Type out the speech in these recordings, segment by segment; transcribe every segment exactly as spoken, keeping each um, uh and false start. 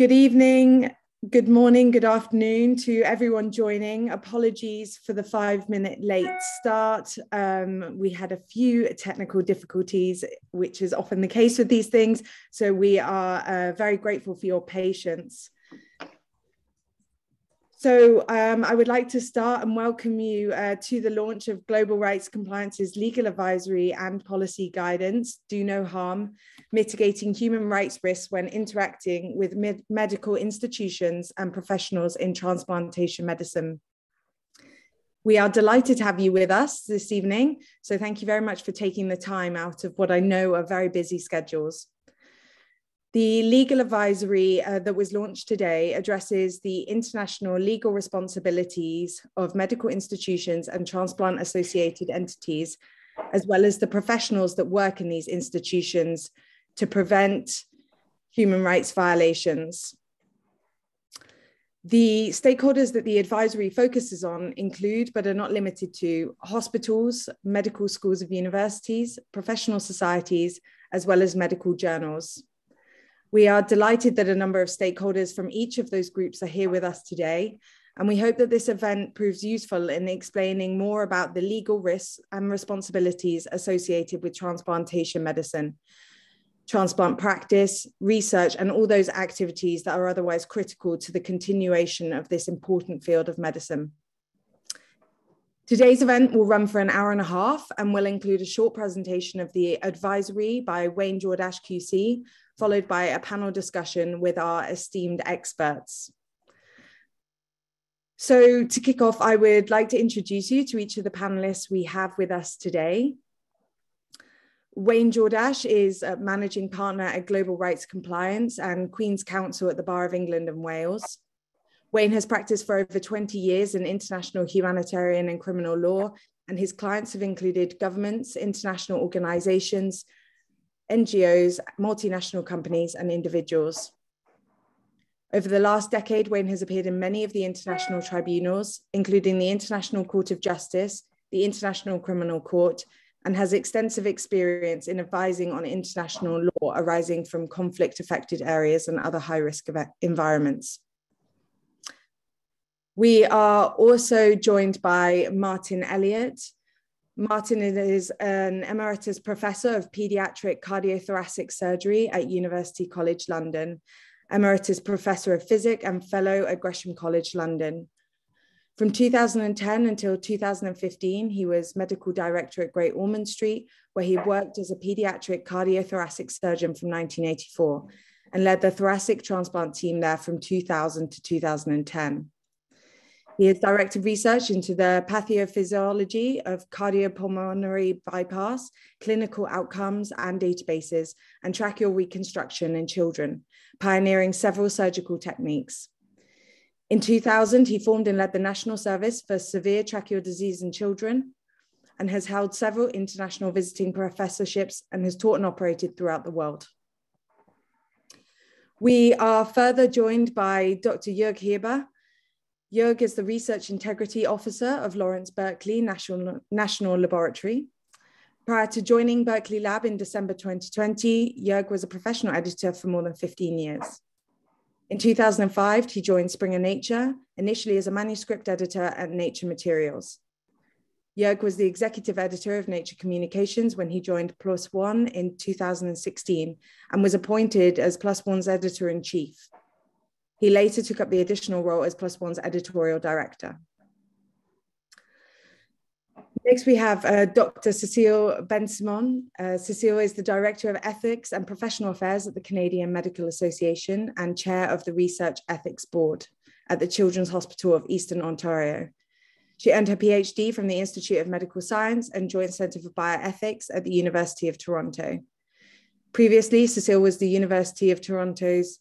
Good evening, good morning, good afternoon to everyone joining. Apologies for the five-minute late start. Um, we had a few technical difficulties, which is often the case with these things, so we are uh, very grateful for your patience. So um, I would like to start and welcome you uh, to the launch of Global Rights Compliance's legal advisory and policy guidance, Do No Harm, mitigating human rights risks when interacting with med medical institutions and professionals in transplantation medicine. We are delighted to have you with us this evening. So thank you very much for taking the time out of what I know are very busy schedules. The legal advisory uh, that was launched today addresses the international legal responsibilities of medical institutions and transplant-associated entities, as well as the professionals that work in these institutions to prevent human rights violations. The stakeholders that the advisory focuses on include, but are not limited to, hospitals, medical schools of universities, professional societies, as well as medical journals. We are delighted that a number of stakeholders from each of those groups are here with us today, and we hope that this event proves useful in explaining more about the legal risks and responsibilities associated with transplantation medicine, transplant practice, research, and all those activities that are otherwise critical to the continuation of this important field of medicine. Today's event will run for an hour and a half and will include a short presentation of the advisory by Wayne Jordash Q C, followed by a panel discussion with our esteemed experts. So to kick off, I would like to introduce you to each of the panelists we have with us today. Wayne Jordash is a managing partner at Global Rights Compliance and Queen's Counsel at the Bar of England and Wales. Wayne has practiced for over twenty years in international humanitarian and criminal law, and his clients have included governments, international organizations, N G Os, multinational companies, and individuals. Over the last decade, Wayne has appeared in many of the international tribunals, including the International Court of Justice, the International Criminal Court, and has extensive experience in advising on international law arising from conflict-affected areas and other high-risk environments. We are also joined by Martin Elliott. Martin is an emeritus professor of pediatric cardiothoracic surgery at University College London, emeritus professor of physic and fellow at Gresham College London. From two thousand ten until two thousand fifteen, he was medical director at Great Ormond Street, where he worked as a pediatric cardiothoracic surgeon from nineteen eighty-four and led the thoracic transplant team there from two thousand to two thousand ten. He has directed research into the pathophysiology of cardiopulmonary bypass, clinical outcomes and databases, and tracheal reconstruction in children, pioneering several surgical techniques. In two thousand, he formed and led the National Service for Severe Tracheal Disease in Children, and has held several international visiting professorships and has taught and operated throughout the world. We are further joined by Doctor Jörg Heber. Jörg is the Research Integrity Officer of Lawrence Berkeley National, National Laboratory. Prior to joining Berkeley Lab in December twenty twenty, Jörg was a professional editor for more than fifteen years. In two thousand five, he joined Springer Nature, initially as a manuscript editor at Nature Materials. Jörg was the executive editor of Nature Communications when he joined PLOS One in two thousand sixteen and was appointed as PLOS One's editor-in-chief. He later took up the additional role as PLOS One's editorial director. Next, we have uh, Doctor Cecile Bensimon. Uh, Cecile is the Director of Ethics and Professional Affairs at the Canadian Medical Association and Chair of the Research Ethics Board at the Children's Hospital of Eastern Ontario. She earned her PhD from the Institute of Medical Science and Joint Centre for Bioethics at the University of Toronto. Previously, Cecile was the University of Toronto's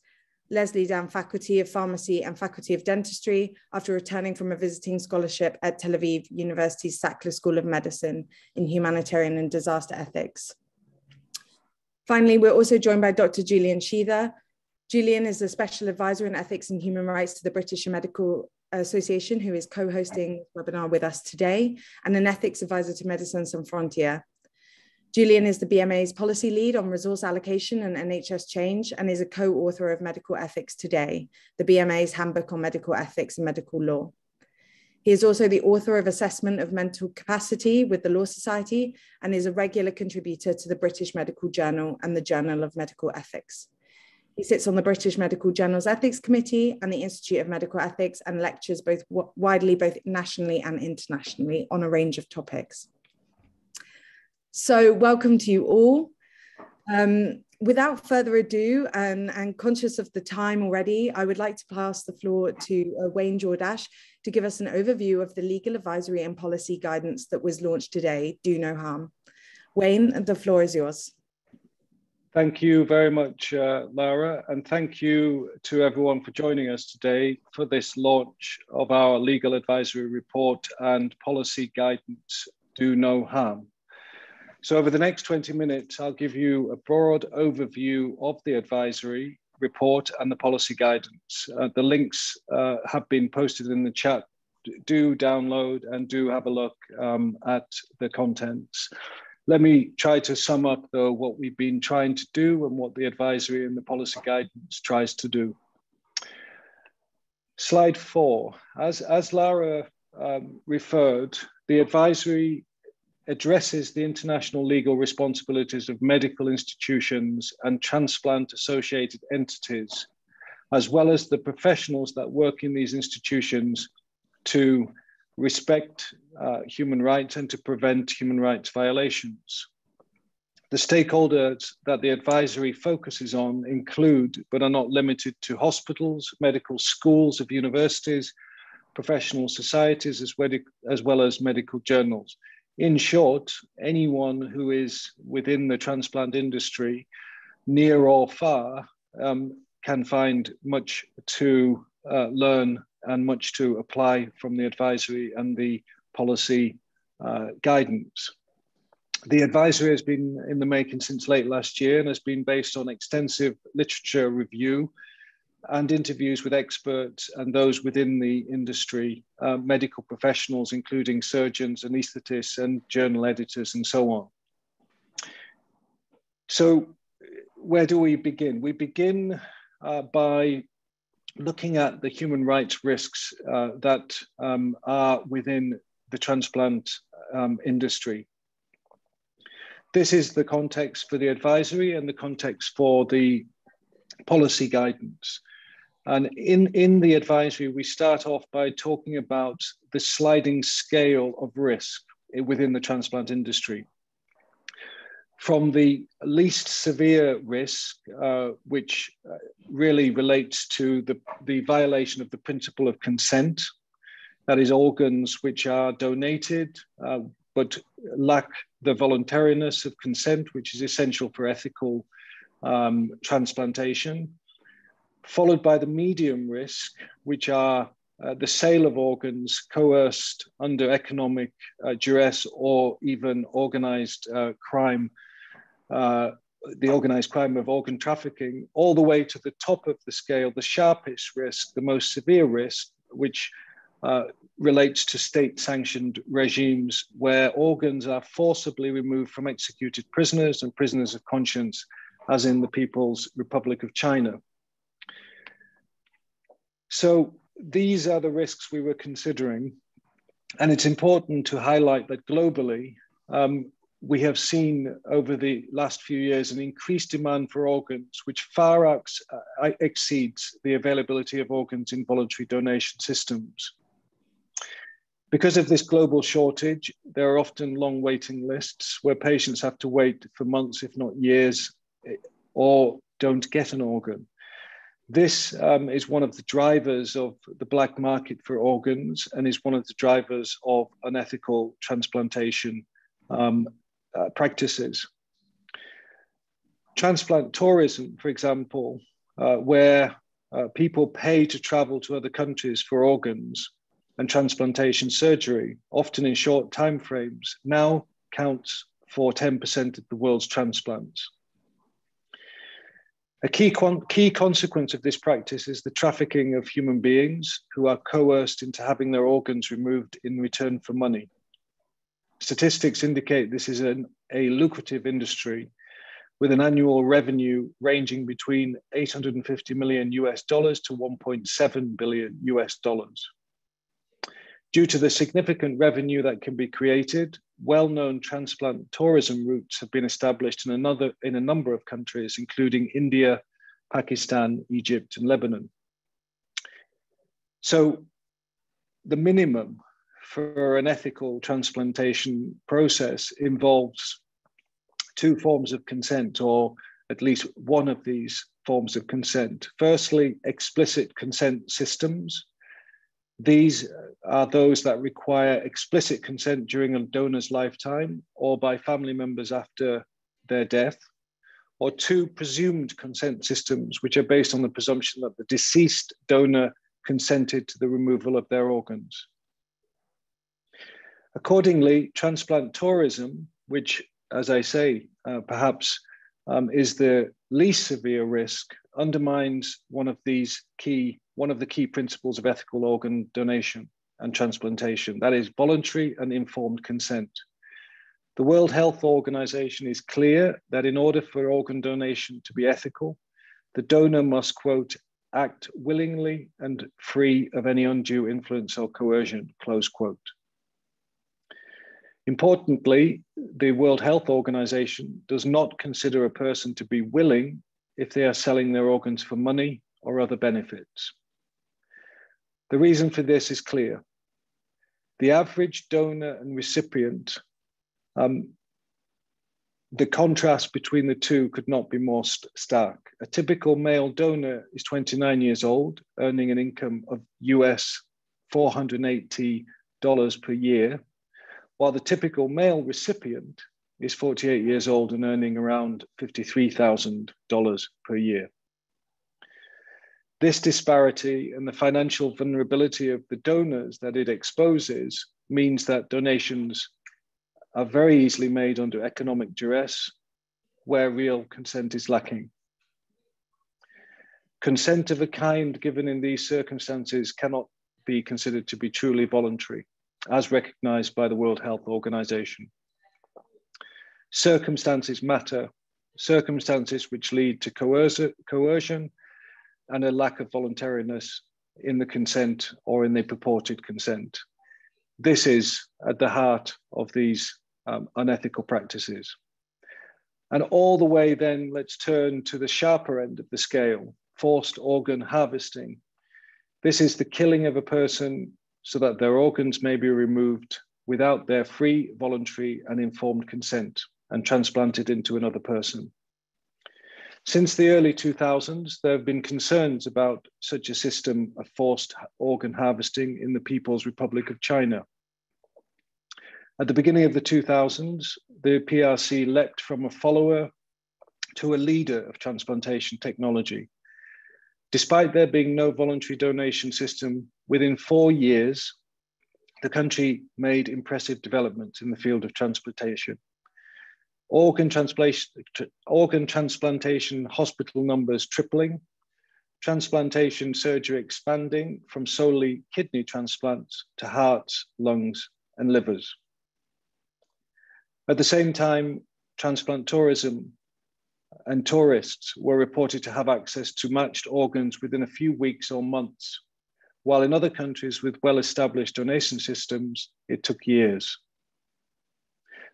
Leslie Dan Faculty of Pharmacy and Faculty of Dentistry after returning from a visiting scholarship at Tel Aviv University's Sackler School of Medicine in Humanitarian and Disaster Ethics. Finally, we're also joined by Doctor Julian Sheather. Julian is a Special Advisor in Ethics and Human Rights to the British Medical Association, who is co-hosting this webinar with us today, and an Ethics Advisor to Medecins Sans Frontières. Julian is the B M A's policy lead on resource allocation and N H S change and is a co-author of Medical Ethics Today, the B M A's handbook on medical ethics and medical law. He is also the author of Assessment of Mental Capacity with the Law Society and is a regular contributor to the British Medical Journal and the Journal of Medical Ethics. He sits on the British Medical Journal's Ethics Committee and the Institute of Medical Ethics and lectures both widely, both nationally and internationally on a range of topics. So welcome to you all. Um, without further ado, and, and conscious of the time already, I would like to pass the floor to uh, Wayne Jordash to give us an overview of the legal advisory and policy guidance that was launched today, Do No Harm. Wayne, the floor is yours. Thank you very much, uh, Lara, and thank you to everyone for joining us today for this launch of our legal advisory report and policy guidance, Do No Harm. So over the next twenty minutes, I'll give you a broad overview of the advisory report and the policy guidance. Uh, the links uh, have been posted in the chat. Do download and do have a look um, at the contents. Let me try to sum up, though, what we've been trying to do and what the advisory and the policy guidance tries to do. Slide four. As, as Lara um, referred, the advisory addresses the international legal responsibilities of medical institutions and transplant-associated entities, as well as the professionals that work in these institutions to respect uh, human rights and to prevent human rights violations. The stakeholders that the advisory focuses on include, but are not limited to, hospitals, medical schools of universities, professional societies, as well as, well as medical journals. In short, anyone who is within the transplant industry, near or far, um, can find much to uh, learn and much to apply from the advisory and the policy uh, guidance. The advisory has been in the making since late last year and has been based on extensive literature review and interviews with experts and those within the industry, uh, medical professionals, including surgeons, anaesthetists, and journal editors, and so on. So where do we begin? We begin uh, by looking at the human rights risks uh, that um, are within the transplant um, industry. This is the context for the advisory and the context for the policy guidance. And in, in the advisory, we start off by talking about the sliding scale of risk within the transplant industry. From the least severe risk, uh, which really relates to the, the violation of the principle of consent, that is organs which are donated, uh, but lack the voluntariness of consent, which is essential for ethical Um, transplantation, followed by the medium risk, which are uh, the sale of organs coerced under economic uh, duress or even organized uh, crime, uh, the organized crime of organ trafficking, all the way to the top of the scale, the sharpest risk, the most severe risk, which uh, relates to state-sanctioned regimes where organs are forcibly removed from executed prisoners and prisoners of conscience, as in the People's Republic of China. So these are the risks we were considering. And it's important to highlight that globally, um, we have seen over the last few years an increased demand for organs, which far ex uh, exceeds the availability of organs in voluntary donation systems. Because of this global shortage, there are often long waiting lists where patients have to wait for months, if not years, or don't get an organ. This um, is one of the drivers of the black market for organs and is one of the drivers of unethical transplantation um, uh, practices. Transplant tourism, for example, uh, where uh, people pay to travel to other countries for organs and transplantation surgery, often in short timeframes, now counts for ten percent of the world's transplants. A key, con key consequence of this practice is the trafficking of human beings who are coerced into having their organs removed in return for money. Statistics indicate this is an, a lucrative industry with an annual revenue ranging between eight hundred fifty million U S dollars to one point seven billion U S dollars. Due to the significant revenue that can be created, well-known transplant tourism routes have been established in, another, in a number of countries, including India, Pakistan, Egypt, and Lebanon. So the minimum for an ethical transplantation process involves two forms of consent, or at least one of these forms of consent. Firstly, explicit consent systems. These are those that require explicit consent during a donor's lifetime or by family members after their death, or two, presumed consent systems, which are based on the presumption that the deceased donor consented to the removal of their organs. Accordingly, transplant tourism, which, as I say, uh, perhaps um, is the least severe risk, undermines one of these key one of the key principles of ethical organ donation and transplantation, that is voluntary and informed consent. The World Health Organization is clear that in order for organ donation to be ethical, the donor must, quote, act willingly and free of any undue influence or coercion, close quote. Importantly, the World Health Organization does not consider a person to be willing if they are selling their organs for money or other benefits. The reason for this is clear. The average donor and recipient, um, the contrast between the two could not be more st- stark. A typical male donor is twenty-nine years old, earning an income of U S four hundred eighty dollars per year, while the typical male recipient is forty-eight years old and earning around fifty-three thousand dollars per year. This disparity and the financial vulnerability of the donors that it exposes means that donations are very easily made under economic duress where real consent is lacking. Consent of a kind given in these circumstances cannot be considered to be truly voluntary, as recognized by the World Health Organization. Circumstances matter, circumstances which lead to coerc- coercion, and a lack of voluntariness in the consent or in the purported consent. This is at the heart of these um, unethical practices. And all the way then, let's turn to the sharper end of the scale, forced organ harvesting. This is the killing of a person so that their organs may be removed without their free, voluntary, and informed consent and transplanted into another person. Since the early two thousands, there have been concerns about such a system of forced organ harvesting in the People's Republic of China. At the beginning of the two thousands, the P R C leapt from a follower to a leader of transplantation technology. Despite there being no voluntary donation system, within four years, the country made impressive developments in the field of transplantation. Organ transplantation, organ transplantation hospital numbers tripling, transplantation surgery expanding from solely kidney transplants to hearts, lungs, and livers. At the same time, transplant tourism and tourists were reported to have access to matched organs within a few weeks or months, while in other countries with well-established donation systems, it took years.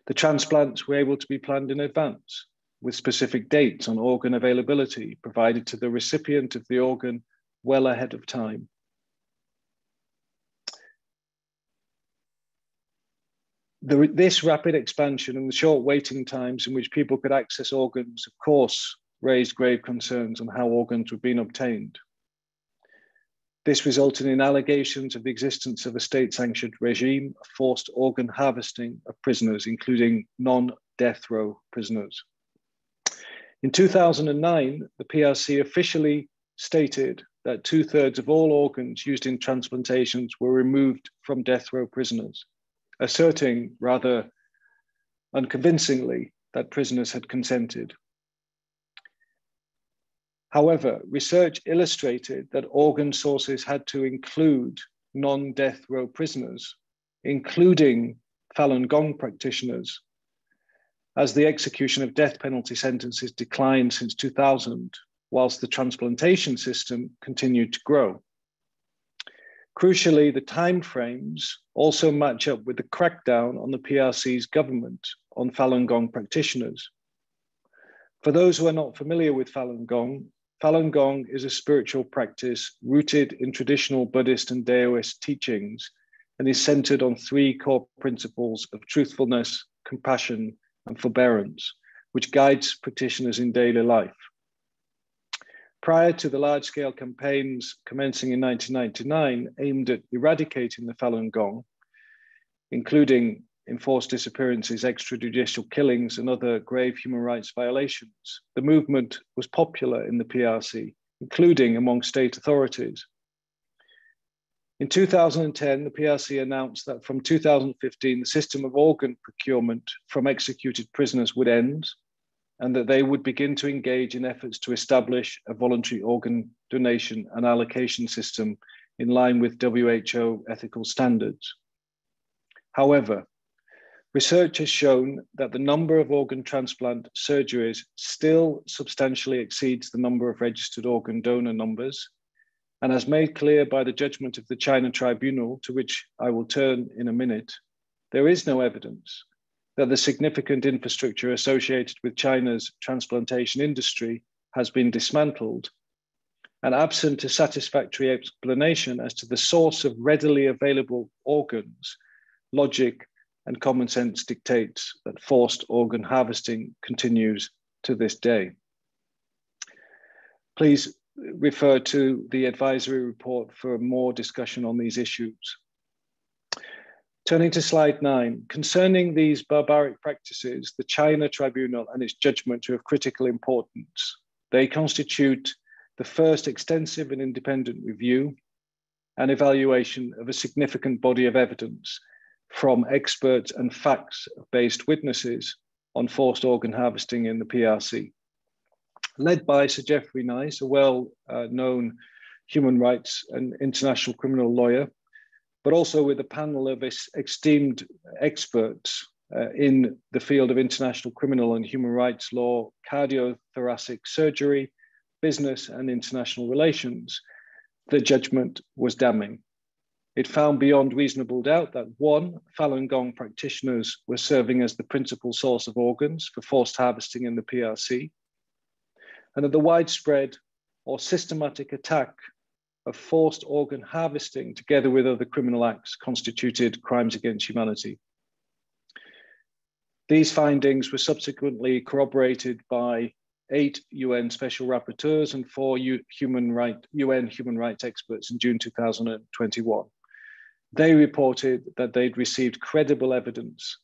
The transplants were able to be planned in advance with specific dates on organ availability provided to the recipient of the organ well ahead of time. The, this rapid expansion and the short waiting times in which people could access organs, of course, raised grave concerns on how organs were being obtained. This resulted in allegations of the existence of a state-sanctioned regime of forced organ harvesting of prisoners, including non-death row prisoners. In two thousand nine, the P R C officially stated that two-thirds of all organs used in transplantations were removed from death row prisoners, asserting rather unconvincingly that prisoners had consented. However, research illustrated that organ sources had to include non-death row prisoners, including Falun Gong practitioners, as the execution of death penalty sentences declined since two thousand, whilst the transplantation system continued to grow. Crucially, the timeframes also match up with the crackdown on the P R C's government on Falun Gong practitioners. For those who are not familiar with Falun Gong, Falun Gong is a spiritual practice rooted in traditional Buddhist and Daoist teachings and is centered on three core principles of truthfulness, compassion, and forbearance, which guides practitioners in daily life. Prior to the large-scale campaigns commencing in nineteen ninety-nine aimed at eradicating the Falun Gong, including enforced disappearances, extrajudicial killings, and other grave human rights violations, the movement was popular in the P R C, including among state authorities. In two thousand ten, the P R C announced that from two thousand fifteen, the system of organ procurement from executed prisoners would end, and that they would begin to engage in efforts to establish a voluntary organ donation and allocation system in line with W H O ethical standards. However, research has shown that the number of organ transplant surgeries still substantially exceeds the number of registered organ donor numbers, and as made clear by the judgment of the China Tribunal, to which I will turn in a minute, there is no evidence that the significant infrastructure associated with China's transplantation industry has been dismantled, and absent a satisfactory explanation as to the source of readily available organs, logic and common sense dictates that forced organ harvesting continues to this day. Please refer to the advisory report for more discussion on these issues. Turning to slide nine, concerning these barbaric practices, the China Tribunal and its judgment are of critical importance. They constitute the first extensive and independent review and evaluation of a significant body of evidence from experts and facts-based witnesses on forced organ harvesting in the P R C. Led by Sir Geoffrey Nice, a well-known human rights and international criminal lawyer, but also with a panel of esteemed experts uh, in the field of international criminal and human rights law, cardiothoracic surgery, business and international relations, the judgment was damning. It found beyond reasonable doubt that one, Falun Gong practitioners were serving as the principal source of organs for forced harvesting in the P R C, and that the widespread or systematic attack of forced organ harvesting together with other criminal acts constituted crimes against humanity. These findings were subsequently corroborated by eight U N special rapporteurs and four human right, U N human rights experts in June two thousand twenty-one. They reported that they'd received credible evidence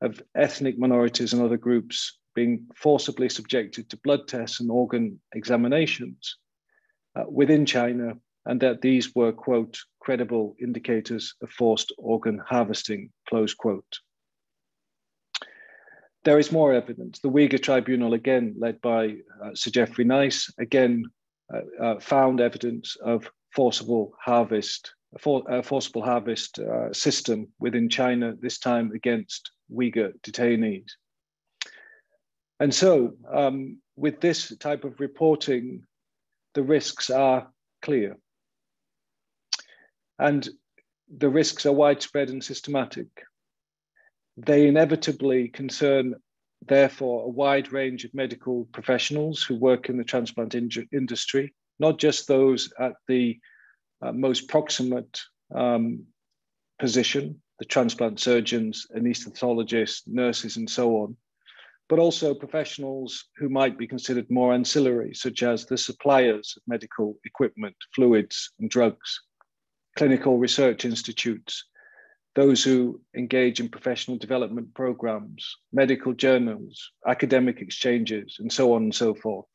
of ethnic minorities and other groups being forcibly subjected to blood tests and organ examinations uh, within China, and that these were, quote, credible indicators of forced organ harvesting, close quote. There is more evidence. The Uyghur Tribunal, again, led by uh, Sir Geoffrey Nice, again, uh, uh, found evidence of forcible harvest, for, uh, forcible harvest uh, system within China, this time against Uyghur detainees. And so um, with this type of reporting, the risks are clear. And the risks are widespread and systematic. They inevitably concern, therefore, a wide range of medical professionals who work in the transplant in industry, not just those at the uh, most proximate um, position, the transplant surgeons, anesthesiologists, nurses, and so on, but also professionals who might be considered more ancillary, such as the suppliers of medical equipment, fluids and drugs, clinical research institutes, those who engage in professional development programs, medical journals, academic exchanges, and so on and so forth.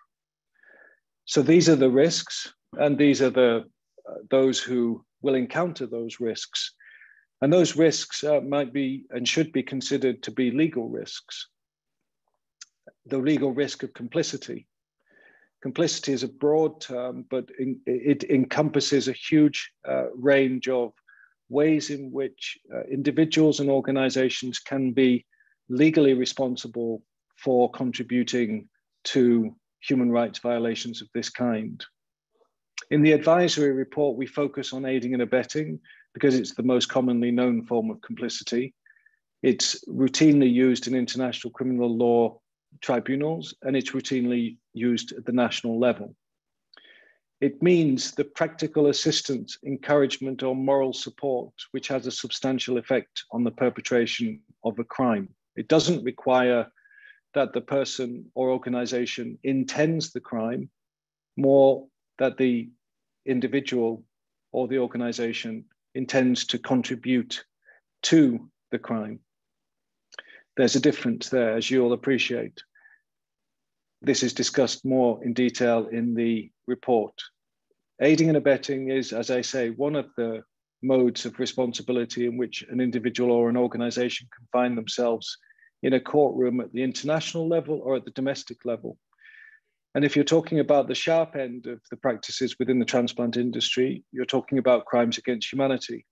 So these are the risks, and these are the uh, those who will encounter those risks. And those risks uh, might be and should be considered to be legal risks. The legal risk of complicity. Complicity is a broad term, but in, it encompasses a huge uh, range of ways in which uh, individuals and organizations can be legally responsible for contributing to human rights violations of this kind. In the advisory report, we focus on aiding and abetting because it's the most commonly known form of complicity. It's routinely used in international criminal law tribunals, and it's routinely used at the national level. It means the practical assistance, encouragement, or moral support, which has a substantial effect on the perpetration of a crime. It doesn't require that the person or organization intends the crime, more that the individual or the organization intends to contribute to the crime. There's a difference there, as you'll appreciate. This is discussed more in detail in the report. Aiding and abetting is, as I say, one of the modes of responsibility in which an individual or an organization can find themselves in a courtroom at the international level or at the domestic level. And if you're talking about the sharp end of the practices within the transplant industry, you're talking about crimes against humanity.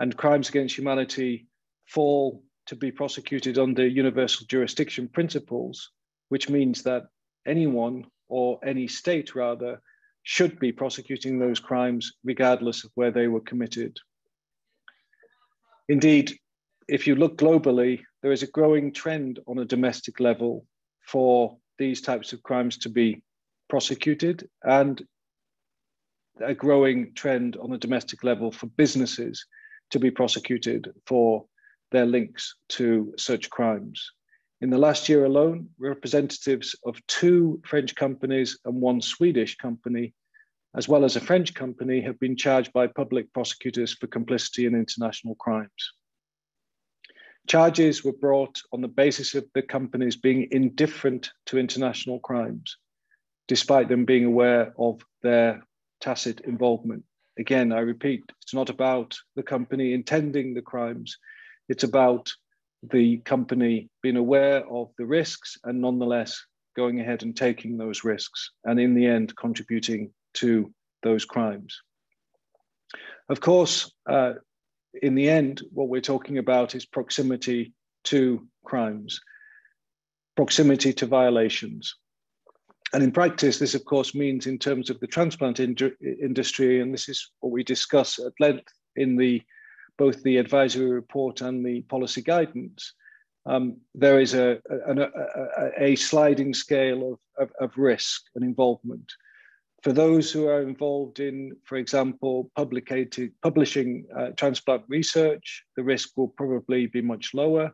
And crimes against humanity fall to be prosecuted under universal jurisdiction principles, which means that anyone, or any state rather, should be prosecuting those crimes regardless of where they were committed. Indeed, if you look globally, there is a growing trend on a domestic level for these types of crimes to be prosecuted, and a growing trend on a domestic level for businesses to be prosecuted for their links to such crimes. In the last year alone, representatives of two French companies and one Swedish company, as well as a French company, have been charged by public prosecutors for complicity in international crimes. Charges were brought on the basis of the companies being indifferent to international crimes, despite them being aware of their tacit involvement. Again, I repeat, it's not about the company intending the crimes, it's about the company being aware of the risks and nonetheless going ahead and taking those risks and in the end contributing to those crimes. Of course, uh, in the end, what we're talking about is proximity to crimes, proximity to violations. And in practice, this of course means in terms of the transplant industry, and this is what we discuss at length in the both the advisory report and the policy guidance, um, there is a, a, a, a sliding scale of, of, of risk and involvement. For those who are involved in, for example, publishing uh, transplant research, the risk will probably be much lower.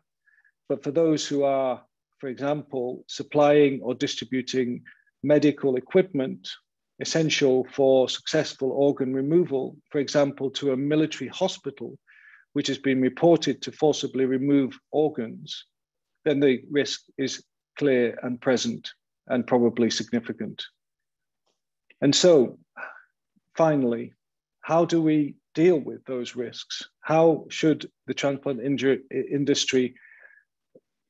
But for those who are, for example, supplying or distributing medical equipment essential for successful organ removal, for example, to a military hospital, which has been reported to forcibly remove organs, then the risk is clear and present and probably significant. And so, finally, how do we deal with those risks? How should the transplant industry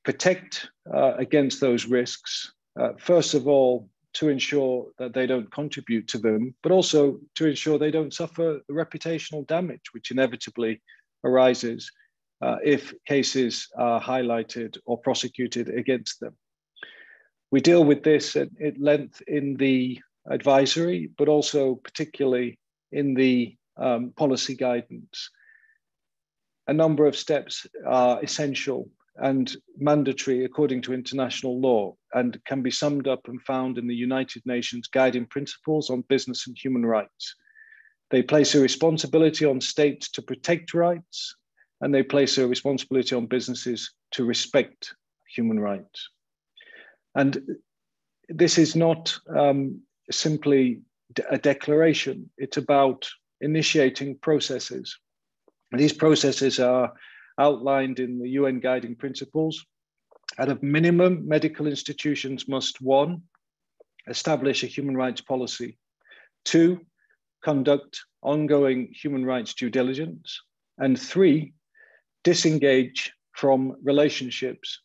protect uh, against those risks? Uh, first of all, to ensure that they don't contribute to them, but also to ensure they don't suffer the reputational damage which inevitably arises uh, if cases are highlighted or prosecuted against them. We deal with this at, at length in the advisory, but also particularly in the um, policy guidance. A number of steps are essential and mandatory according to international law and can be summed up and found in the United Nations Guiding Principles on Business and Human Rights. They place a responsibility on states to protect rights, and they place a responsibility on businesses to respect human rights. And this is not um, simply a declaration, it's about initiating processes. These processes are outlined in the U N Guiding Principles. At a minimum, medical institutions must, one, establish a human rights policy, two, conduct ongoing human rights due diligence, and three, disengage from relationships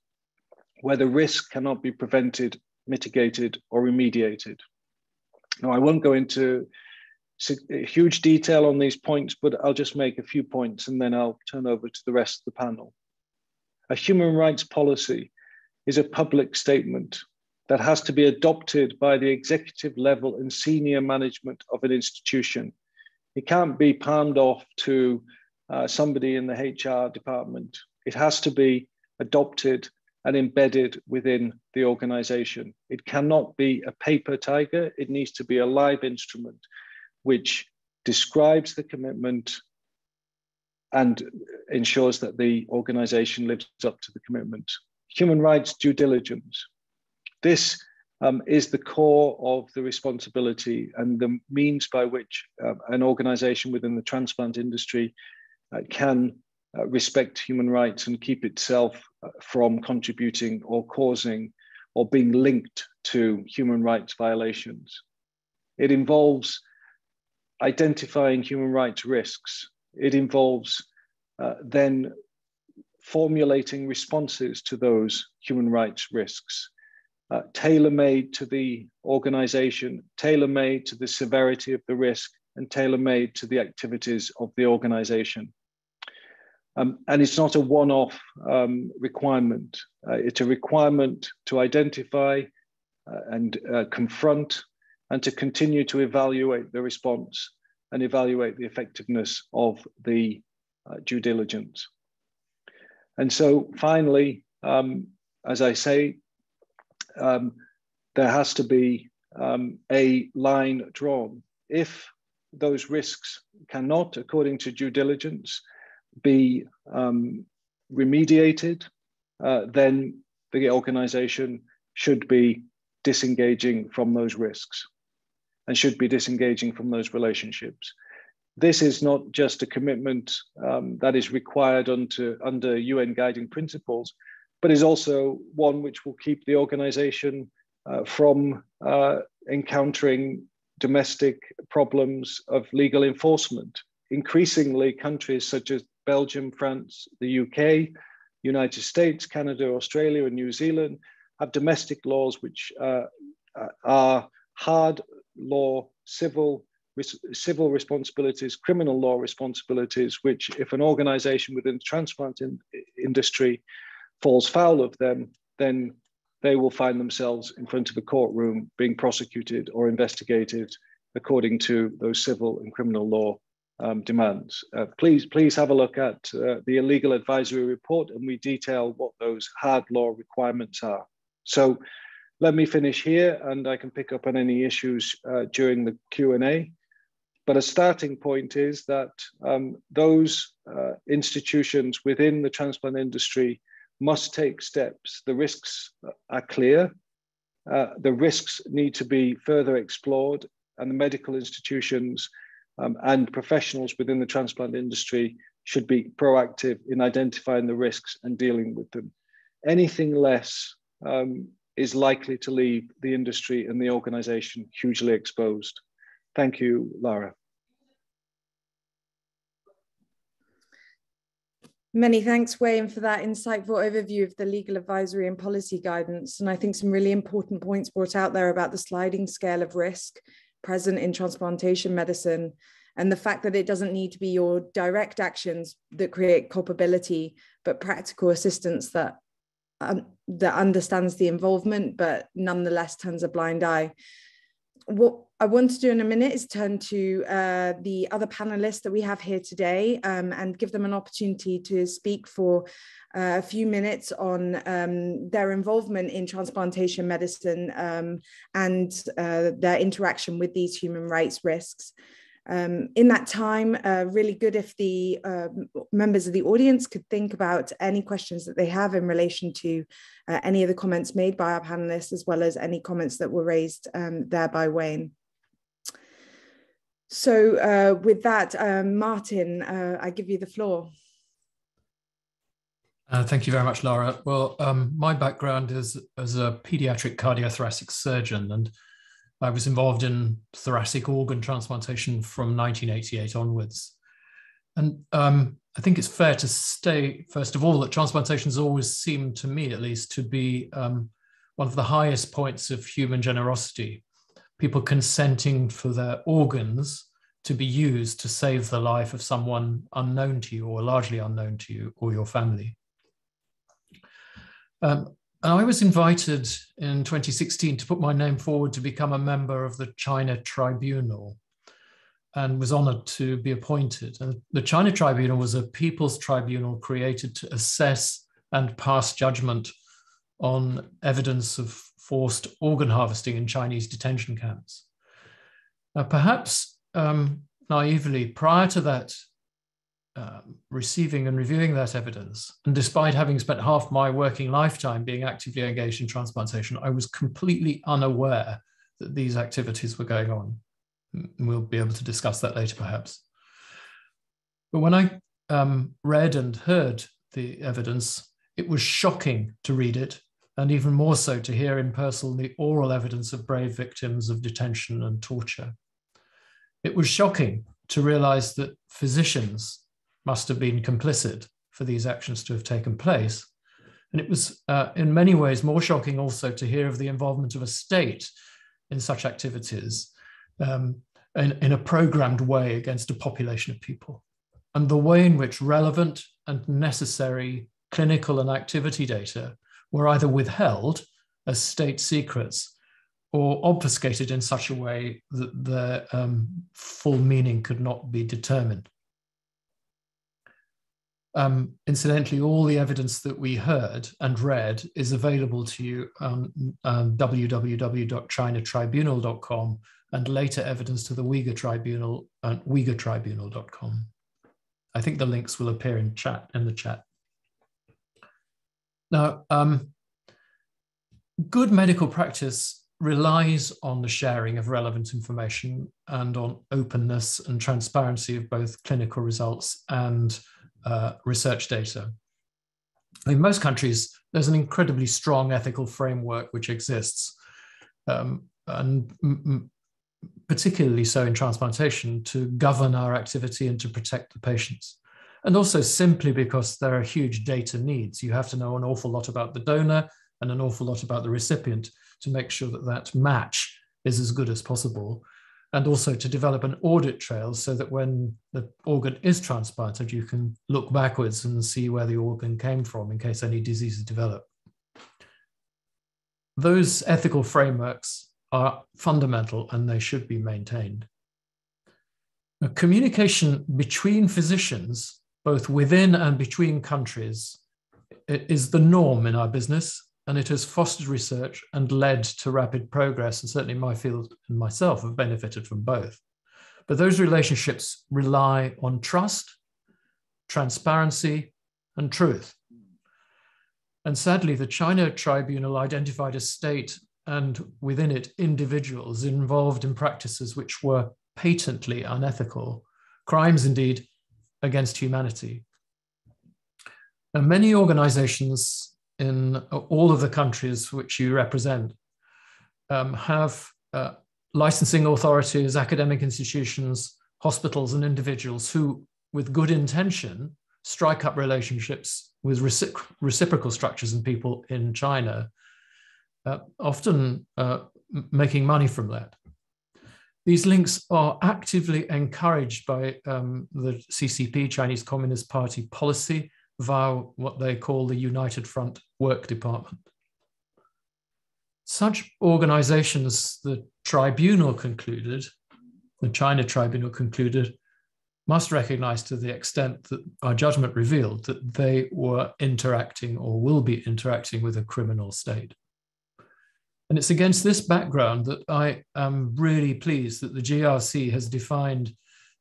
where the risk cannot be prevented, mitigated, or remediated. Now, I won't go into huge detail on these points, but I'll just make a few points and then I'll turn over to the rest of the panel. A human rights policy is a public statement that has to be adopted by the executive level and senior management of an institution. It can't be palmed off to uh, somebody in the H R department. It has to be adopted and embedded within the organization. It cannot be a paper tiger. It needs to be a live instrument which describes the commitment and ensures that the organization lives up to the commitment. Human rights due diligence. This um, is the core of the responsibility and the means by which uh, an organization within the transplant industry uh, can uh, respect human rights and keep itself uh, from contributing or causing or being linked to human rights violations. It involves identifying human rights risks. It involves uh, then formulating responses to those human rights risks, uh, tailor-made to the organization, tailor-made to the severity of the risk, and tailor-made to the activities of the organization. Um, and it's not a one-off um, requirement. Uh, it's a requirement to identify uh, and uh, confront and to continue to evaluate the response and evaluate the effectiveness of the uh, due diligence. And so finally, um, as I say, um, there has to be um, a line drawn. If those risks cannot, according to due diligence, be um, remediated, uh, then the organization should be disengaging from those risks and should be disengaging from those relationships. This is not just a commitment um, that is required under, under U N guiding principles, but is also one which will keep the organization uh, from uh, encountering domestic problems of legal enforcement. Increasingly, countries such as Belgium, France, the U K, United States, Canada, Australia, and New Zealand have domestic laws which uh, are hard law, civil, res civil responsibilities, criminal law responsibilities, which if an organization within the transplant in industry falls foul of them, then they will find themselves in front of a courtroom being prosecuted or investigated according to those civil and criminal law um, demands. Uh, please, please have a look at uh, the illegal advisory report, and we detail what those hard law requirements are. So let me finish here, and I can pick up on any issues uh, during the Q and A. But a starting point is that um, those uh, institutions within the transplant industry must take steps. The risks are clear. Uh, the risks need to be further explored, and the medical institutions um, and professionals within the transplant industry should be proactive in identifying the risks and dealing with them. Anything less um, is likely to leave the industry and the organization hugely exposed. Thank you, Lara. Many thanks, Wayne, for that insightful overview of the legal advisory and policy guidance. And I think some really important points brought out there about the sliding scale of risk present in transplantation medicine and the fact that it doesn't need to be your direct actions that create culpability, but practical assistance that Um, that understands the involvement, but nonetheless turns a blind eye. What I want to do in a minute is turn to uh, the other panelists that we have here today um, and give them an opportunity to speak for uh, a few minutes on um, their involvement in transplantation medicine um, and uh, their interaction with these human rights risks. Um, in that time, uh, really good if the uh, members of the audience could think about any questions that they have in relation to uh, any of the comments made by our panelists, as well as any comments that were raised um, there by Wayne. So uh, with that, uh, Martin, uh, I give you the floor. Uh, thank you very much, Lara. Well, um, my background is as a pediatric cardiothoracic surgeon, and I was involved in thoracic organ transplantation from nineteen eighty-eight onwards. And um, I think it's fair to say, first of all, that transplantation has always seemed to me, at least, to be um, one of the highest points of human generosity. People consenting for their organs to be used to save the life of someone unknown to you or largely unknown to you or your family. Um, and I was invited in twenty sixteen to put my name forward to become a member of the China Tribunal and was honored to be appointed. And the China Tribunal was a people's tribunal created to assess and pass judgment on evidence of forced organ harvesting in Chinese detention camps. Uh, perhaps um, naively, prior to that, um, receiving and reviewing that evidence, and despite having spent half my working lifetime being actively engaged in transplantation, I was completely unaware that these activities were going on. We'll be able to discuss that later, perhaps. But when I um, read and heard the evidence, it was shocking to read it, and even more so to hear in person the oral evidence of brave victims of detention and torture. It was shocking to realize that physicians must have been complicit for these actions to have taken place. And it was uh, in many ways more shocking also to hear of the involvement of a state in such activities um, in, in a programmed way against a population of people. And the way in which relevant and necessary clinical and activity data were either withheld as state secrets or obfuscated in such a way that their um, full meaning could not be determined. Um, incidentally, all the evidence that we heard and read is available to you on um, w w w dot china tribunal dot com and later evidence to the Uyghur Tribunal and uyghur tribunal dot com. I think the links will appear in chat in the chat. Now, um, good medical practice relies on the sharing of relevant information and on openness and transparency of both clinical results and uh, research data. In most countries, there's an incredibly strong ethical framework which exists, um, and particularly so in transplantation, to govern our activity and to protect the patients. And also simply because there are huge data needs. You have to know an awful lot about the donor and an awful lot about the recipient to make sure that that match is as good as possible. And also to develop an audit trail so that when the organ is transplanted, you can look backwards and see where the organ came from in case any diseases develop. Those ethical frameworks are fundamental and they should be maintained. Now, communication between physicians both within and between countries, it is the norm in our business, and it has fostered research and led to rapid progress, and certainly my field and myself have benefited from both. But those relationships rely on trust, transparency, and truth. And sadly, the China Tribunal identified a state and within it individuals involved in practices which were patently unethical, crimes indeed, against humanity. Now, many organizations in all of the countries which you represent um, have uh, licensing authorities, academic institutions, hospitals, and individuals who, with good intention, strike up relationships with recipro reciprocal structures and people in China, uh, often uh, making money from that. These links are actively encouraged by um, the C C P, Chinese Communist Party policy, via what they call the United Front Work Department. Such organizations, the tribunal concluded, the China Tribunal concluded, must recognize to the extent that our judgment revealed that they were interacting or will be interacting with a criminal state. And it's against this background that I am really pleased that the G R C has defined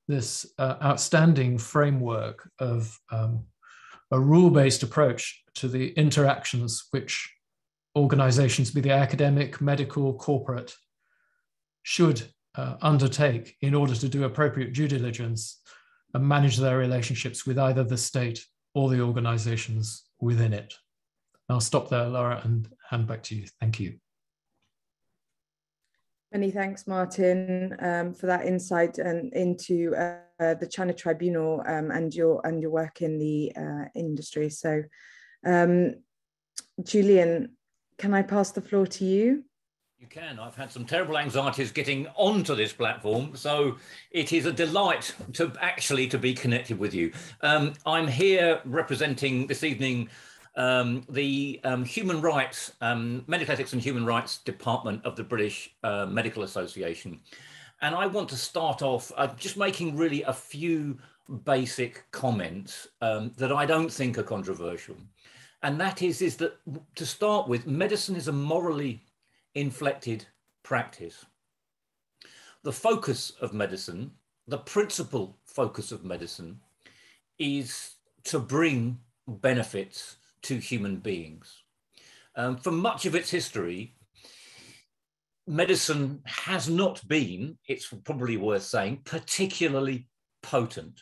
this uh, outstanding framework of um, a rule-based approach to the interactions which organizations, be they academic, medical, corporate, should uh, undertake in order to do appropriate due diligence and manage their relationships with either the state or the organizations within it. I'll stop there, Laura, and hand back to you. Thank you. Many thanks, Martin, um, for that insight and into uh, the China Tribunal um, and your and your work in the uh, industry. So, um, Julian, can I pass the floor to you? You can. I've had some terrible anxieties getting onto this platform, so it is a delight to actually to be connected with you. Um, I'm here representing this evening um, the um, Human Rights, um, Medical Ethics and Human Rights Department of the British uh, Medical Association. And I want to start off uh, just making really a few basic comments um, that I don't think are controversial. And that is, is that to start with, medicine is a morally inflected practice. The focus of medicine, the principal focus of medicine, is to bring benefits to human beings. Um, for much of its history, medicine has not been, it's probably worth saying, particularly potent.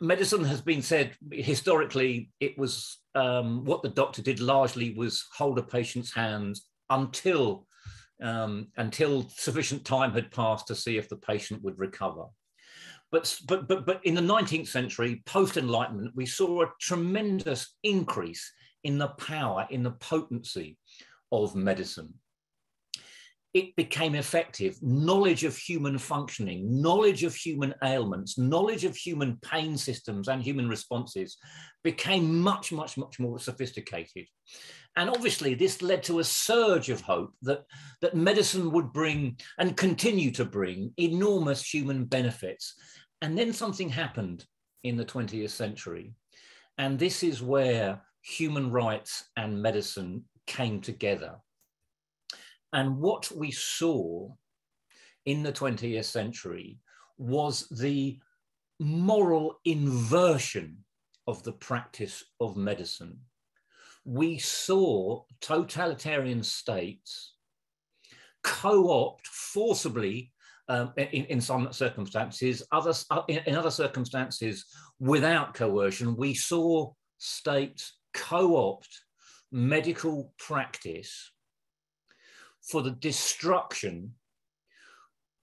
Medicine has been said, historically, it was um, what the doctor did largely was hold a patient's hand until, um, until sufficient time had passed to see if the patient would recover. But, but, but, but in the nineteenth century, post-Enlightenment, we saw a tremendous increase in the power, in the potency of medicine. It became effective. Knowledge of human functioning, knowledge of human ailments, knowledge of human pain systems and human responses became much, much, much more sophisticated. And obviously this led to a surge of hope that, that medicine would bring and continue to bring enormous human benefits. And then something happened in the twentieth century. And this is where human rights and medicine came together. And what we saw in the twentieth century was the moral inversion of the practice of medicine. We saw totalitarian states co-opt forcibly, um, in, in some circumstances, other, in other circumstances without coercion, we saw states co-opt medical practice for the destruction,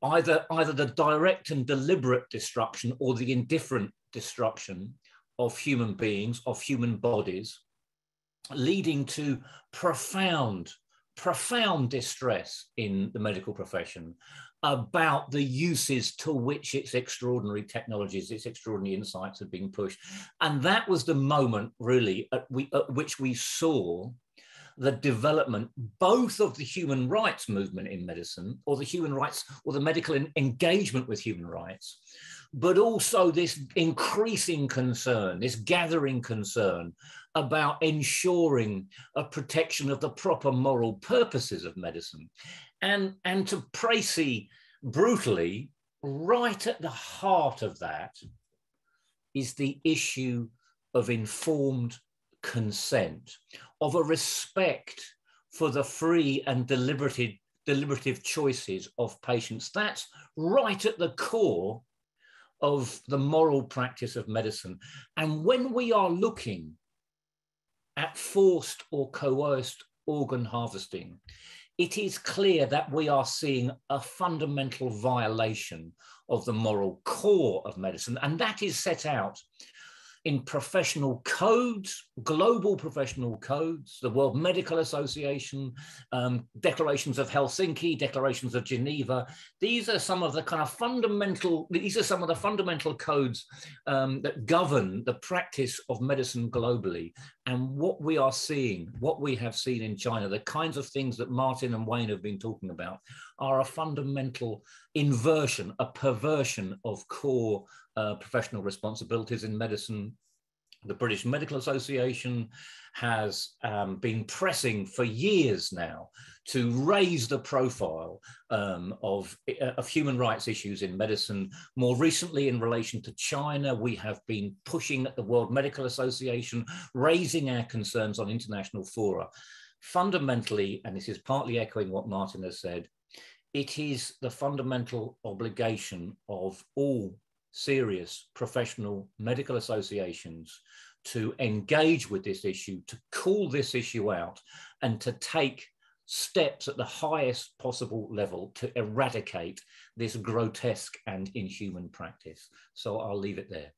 either, either the direct and deliberate destruction or the indifferent destruction of human beings, of human bodies, leading to profound, profound distress in the medical profession about the uses to which its extraordinary technologies, its extraordinary insights have been pushed. And that was the moment, really, at, we, at which we saw the development both of the human rights movement in medicine, or the human rights, or the medical engagement with human rights, but also this increasing concern, this gathering concern about ensuring a protection of the proper moral purposes of medicine. And, and to précis brutally, right at the heart of that is the issue of informed consent, of a respect for the free and deliberative, deliberative choices of patients. That's right at the core of the moral practice of medicine. And when we are looking at forced or coerced organ harvesting, it is clear that we are seeing a fundamental violation of the moral core of medicine. And that is set out in professional codes, global professional codes, the World Medical Association, um, declarations of Helsinki, declarations of Geneva. These are some of the kind of fundamental, these are some of the fundamental codes um, that govern the practice of medicine globally. And what we are seeing, what we have seen in China, the kinds of things that Martin and Wayne have been talking about are a fundamental inversion, a perversion of core Uh, professional responsibilities in medicine. The British Medical Association has um, been pressing for years now to raise the profile um, of, of human rights issues in medicine. More recently, in relation to China, we have been pushing at the World Medical Association, raising our concerns on international fora. Fundamentally, and this is partly echoing what Martin has said, it is the fundamental obligation of all serious professional medical associations to engage with this issue, to call this issue out, and to take steps at the highest possible level to eradicate this grotesque and inhuman practice. So I'll leave it there.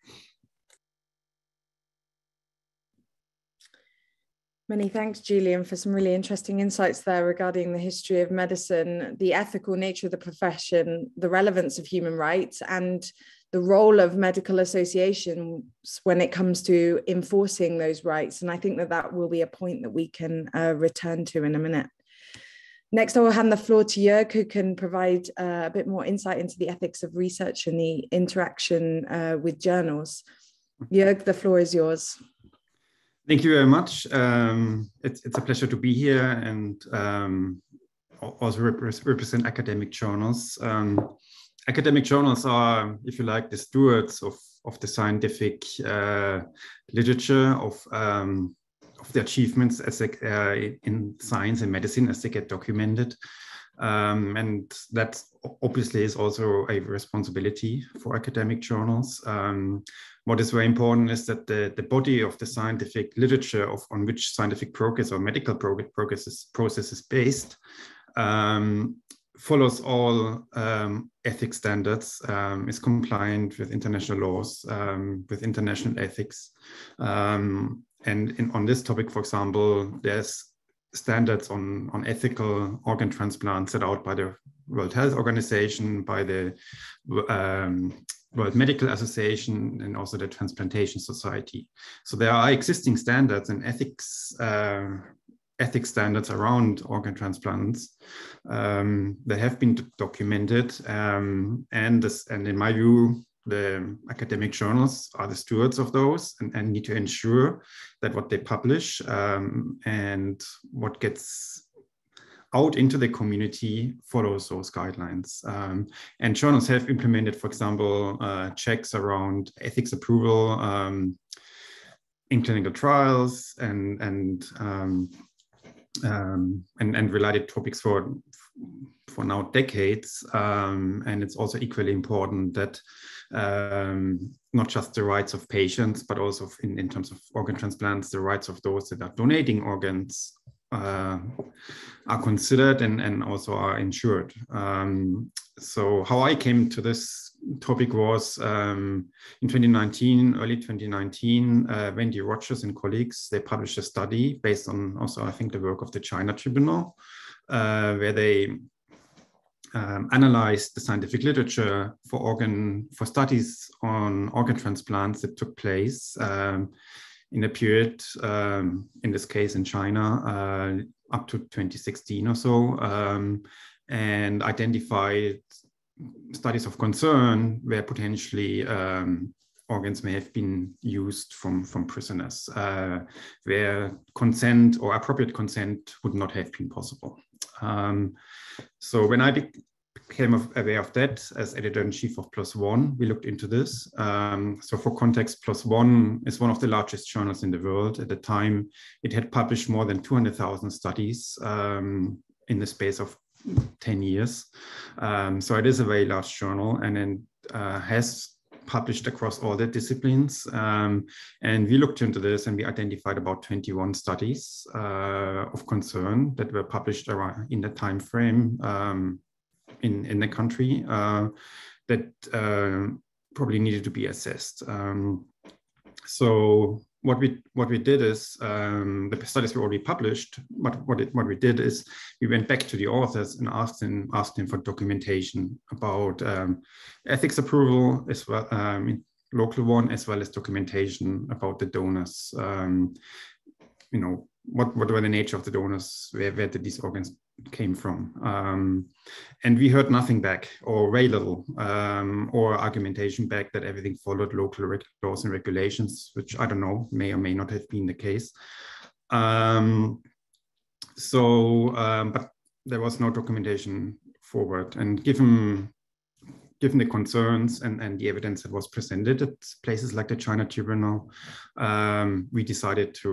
Many thanks, Julian, for some really interesting insights there regarding the history of medicine, the ethical nature of the profession, the relevance of human rights, and the role of medical associations when it comes to enforcing those rights. And I think that that will be a point that we can uh, return to in a minute. Next, I will hand the floor to Jörg, who can provide uh, a bit more insight into the ethics of research and the interaction uh, with journals. Jörg, the floor is yours. Thank you very much. Um, it's, it's a pleasure to be here and um, also rep represent academic journals. Um, academic journals are, if you like, the stewards of, of the scientific uh, literature, of, um, of the achievements as they, uh, in science and medicine as they get documented. Um, and that obviously is also a responsibility for academic journals. Um, what is very important is that the, the body of the scientific literature of, on which scientific progress or medical prog progress is, process is based um, follows all um, ethics standards, um, is compliant with international laws, um, with international ethics. Um, and in, on this topic, for example, there's standards on, on ethical organ transplants set out by the World Health Organization, by the um, World Medical Association, and also the Transplantation Society. So there are existing standards and ethics uh, ethics standards around organ transplants um, that have been documented. Um, and, this, and in my view, the academic journals are the stewards of those and, and need to ensure that what they publish um, and what gets out into the community follows those guidelines. Um, and journals have implemented, for example, uh, checks around ethics approval um, in clinical trials and and, um, um, and and related topics for for now decades. Um, and it's also equally important that um, not just the rights of patients, but also in, in terms of organ transplants, the rights of those that are donating organs Uh, are considered and, and also are insured. Um, so how I came to this topic was um, in twenty nineteen, early twenty nineteen, uh, Wendy Rogers and colleagues, they published a study based on also, I think, the work of the China Tribunal, uh, where they um, analyzed the scientific literature for organ, for studies on organ transplants that took place Um, in a period, um, in this case in China, uh, up to twenty sixteen or so, um, and identified studies of concern where potentially um, organs may have been used from, from prisoners, uh, where consent or appropriate consent would not have been possible. Um, so when I became aware of that as editor-in-chief of PLOS One, we looked into this. Um, so for context, PLOS One is one of the largest journals in the world. At the time, it had published more than two hundred thousand studies um, in the space of ten years. Um, so it is a very large journal and it uh, has published across all the disciplines. Um, and we looked into this and we identified about twenty-one studies uh, of concern that were published around in the time frame. Um, In, in the country uh, that uh, probably needed to be assessed. Um, so what we what we did is um, the studies were already published. But what it, what we did is we went back to the authors and asked them asked them for documentation about um, ethics approval as well, um, local one, as well as documentation about the donors. Um, you know what what were the nature of the donors? Where where did these organs came from? Um, and we heard nothing back, or very little, um, or argumentation back that everything followed local laws and regulations, which I don't know, may or may not have been the case. Um, so, um, but there was no documentation forward. And given given the concerns and, and the evidence that was presented at places like the China Tribunal, um, we decided to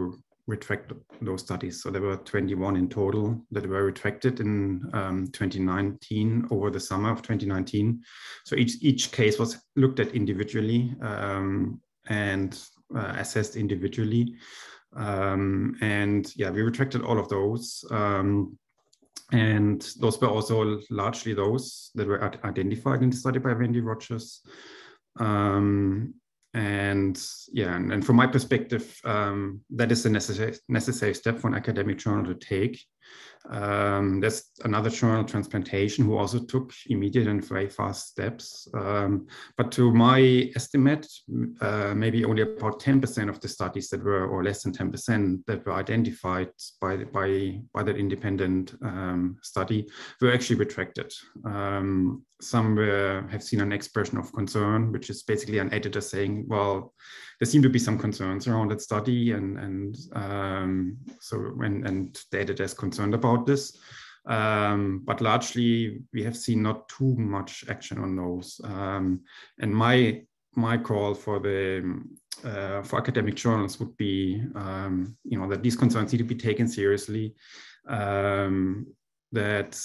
retract those studies. So there were twenty-one in total that were retracted in um, twenty nineteen, over the summer of twenty nineteen. So each, each case was looked at individually um, and uh, assessed individually. Um, and yeah, we retracted all of those. Um, and those were also largely those that were identified in the study by Wendy Rogers. Um, And yeah, and, and from my perspective, um, that is a necessary, necessary step for an academic journal to take. Um, there's another journal, Transplantation, who also took immediate and very fast steps. Um, but to my estimate, uh, maybe only about ten percent of the studies that were, or less than ten percent that were identified by, by, by that independent um, study were actually retracted. Um, some were, have seen an expression of concern, which is basically an editor saying, well, there seem to be some concerns around that study, and, and um, so when, and the editor is concerned about this. Um, but largely, we have seen not too much action on those. Um, and my my call for the uh, for academic journals would be, um, you know, that these concerns need to be taken seriously. Um, that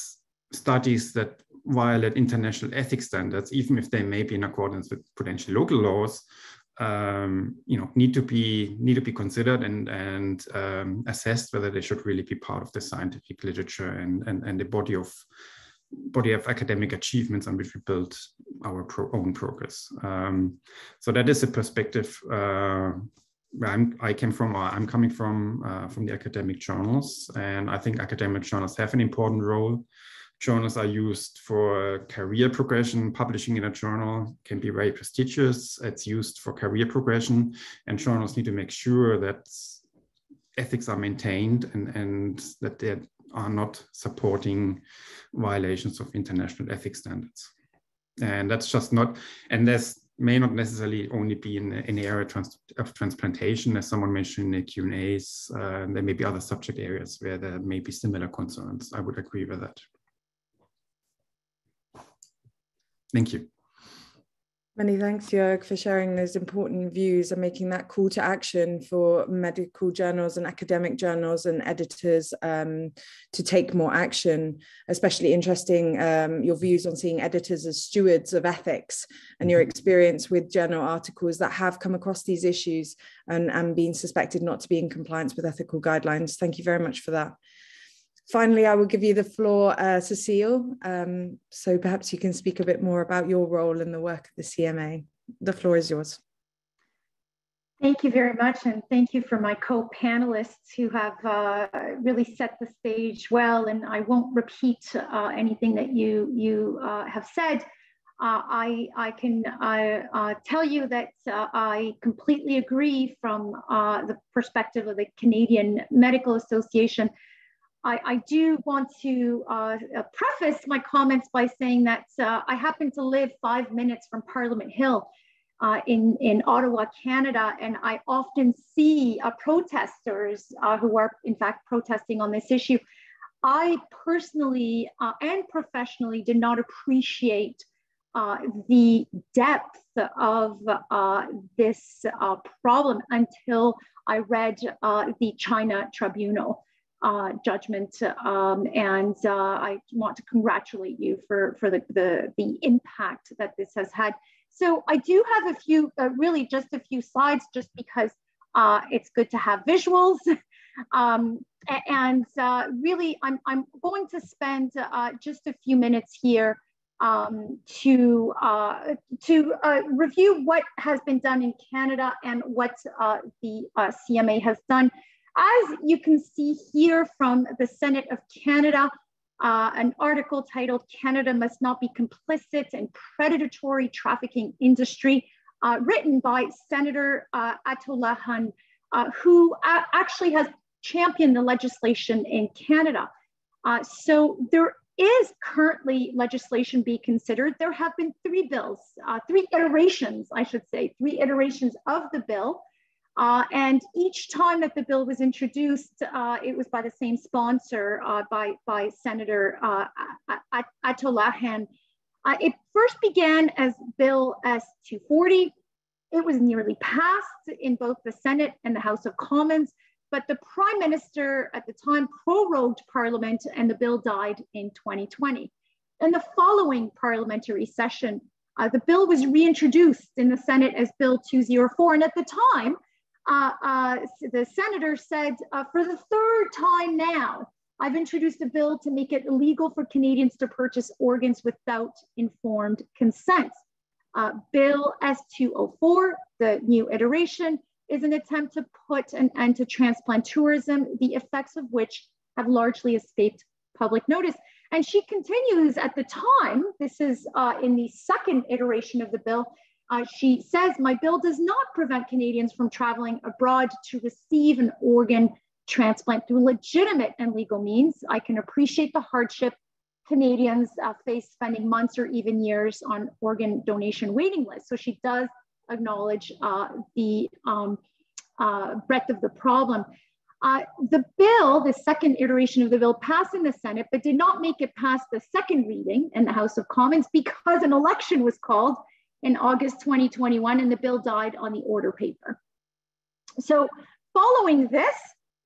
studies that violate international ethics standards, even if they may be in accordance with potentially local laws, um, you know, need to be need to be considered and and um, assessed whether they should really be part of the scientific literature and and, and the body of body of academic achievements on which we build our pro own progress. Um, so that is a perspective uh, I'm, I came from. Or I'm coming from uh, from the academic journals, and I think academic journals have an important role. Journals are used for career progression. Publishing in a journal can be very prestigious. It's used for career progression, and journals need to make sure that ethics are maintained and, and that they are not supporting violations of international ethics standards. And that's just not, and there's may not necessarily only be in an area trans, of transplantation, as someone mentioned in the Q and A's, uh, there may be other subject areas where there may be similar concerns. I would agree with that. Thank you. Many thanks, Jörg, for sharing those important views and making that call to action for medical journals and academic journals and editors um, to take more action. Especially interesting, um, your views on seeing editors as stewards of ethics and your experience with journal articles that have come across these issues and, and been suspected not to be in compliance with ethical guidelines. Thank you very much for that. Finally, I will give you the floor, uh, Cecile, um, so perhaps you can speak a bit more about your role in the work of the C M A. The floor is yours. Thank you very much, and thank you for my co-panelists who have uh, really set the stage well, and I won't repeat uh, anything that you, you uh, have said. Uh, I, I can uh, uh, tell you that uh, I completely agree from uh, the perspective of the Canadian Medical Association. I, I do want to uh, preface my comments by saying that uh, I happen to live five minutes from Parliament Hill uh, in, in Ottawa, Canada, and I often see uh, protesters uh, who are in fact protesting on this issue. I personally uh, and professionally did not appreciate uh, the depth of uh, this uh, problem until I read uh, the China Tribunal Uh, judgment, um, and uh, I want to congratulate you for, for the, the, the impact that this has had. So I do have a few, uh, really just a few slides, just because uh, it's good to have visuals. um, and uh, really, I'm, I'm going to spend uh, just a few minutes here um, to, uh, to uh, review what has been done in Canada and what uh, the uh, C M A has done. As you can see here from the Senate of Canada, uh, an article titled "Canada Must Not Be Complicit in Predatory Trafficking Industry," uh, written by Senator uh, Atolahan, uh, who uh, actually has championed the legislation in Canada. Uh, so there is currently legislation being considered. There have been three bills, uh, three iterations, I should say, three iterations of the bill. Uh, and each time that the bill was introduced, uh, it was by the same sponsor, uh, by, by Senator uh, Atolahan. Uh, it first began as Bill S two forty. It was nearly passed in both the Senate and the House of Commons, but the Prime Minister at the time prorogued Parliament and the bill died in twenty twenty. In the following parliamentary session, uh, the bill was reintroduced in the Senate as Bill two oh four, and at the time, Uh, uh, the senator said, uh, for the third time now, I've introduced a bill to make it illegal for Canadians to purchase organs without informed consent. Uh, Bill S two oh four, the new iteration, is an attempt to put an end to transplant tourism, the effects of which have largely escaped public notice. And she continues at the time, this is uh, in the second iteration of the bill, uh, she says, my bill does not prevent Canadians from traveling abroad to receive an organ transplant through legitimate and legal means. I can appreciate the hardship Canadians uh, face spending months or even years on organ donation waiting lists. So she does acknowledge uh, the um, uh, breadth of the problem. Uh, the bill, the second iteration of the bill, passed in the Senate, but did not make it past the second reading in the House of Commons because an election was called in August twenty twenty-one, and the bill died on the order paper. So following this,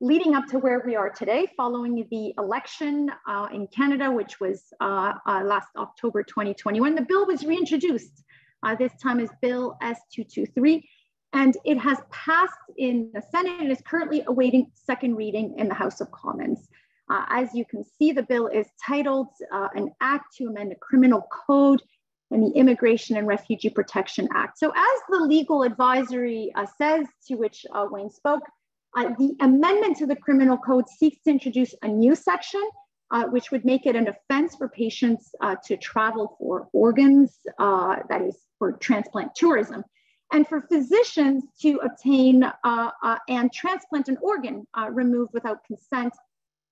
leading up to where we are today, following the election uh, in Canada, which was uh, uh, last October twenty twenty-one, the bill was reintroduced, uh, this time as Bill S two two three. And it has passed in the Senate and is currently awaiting second reading in the House of Commons. Uh, as you can see, the bill is titled uh, an act to amend the Criminal Code and the Immigration and Refugee Protection Act. So as the legal advisory uh, says, to which uh, Wayne spoke, uh, the amendment to the Criminal Code seeks to introduce a new section, uh, which would make it an offense for patients uh, to travel for organs, uh, that is for transplant tourism, and for physicians to obtain uh, uh, and transplant an organ uh, removed without consent,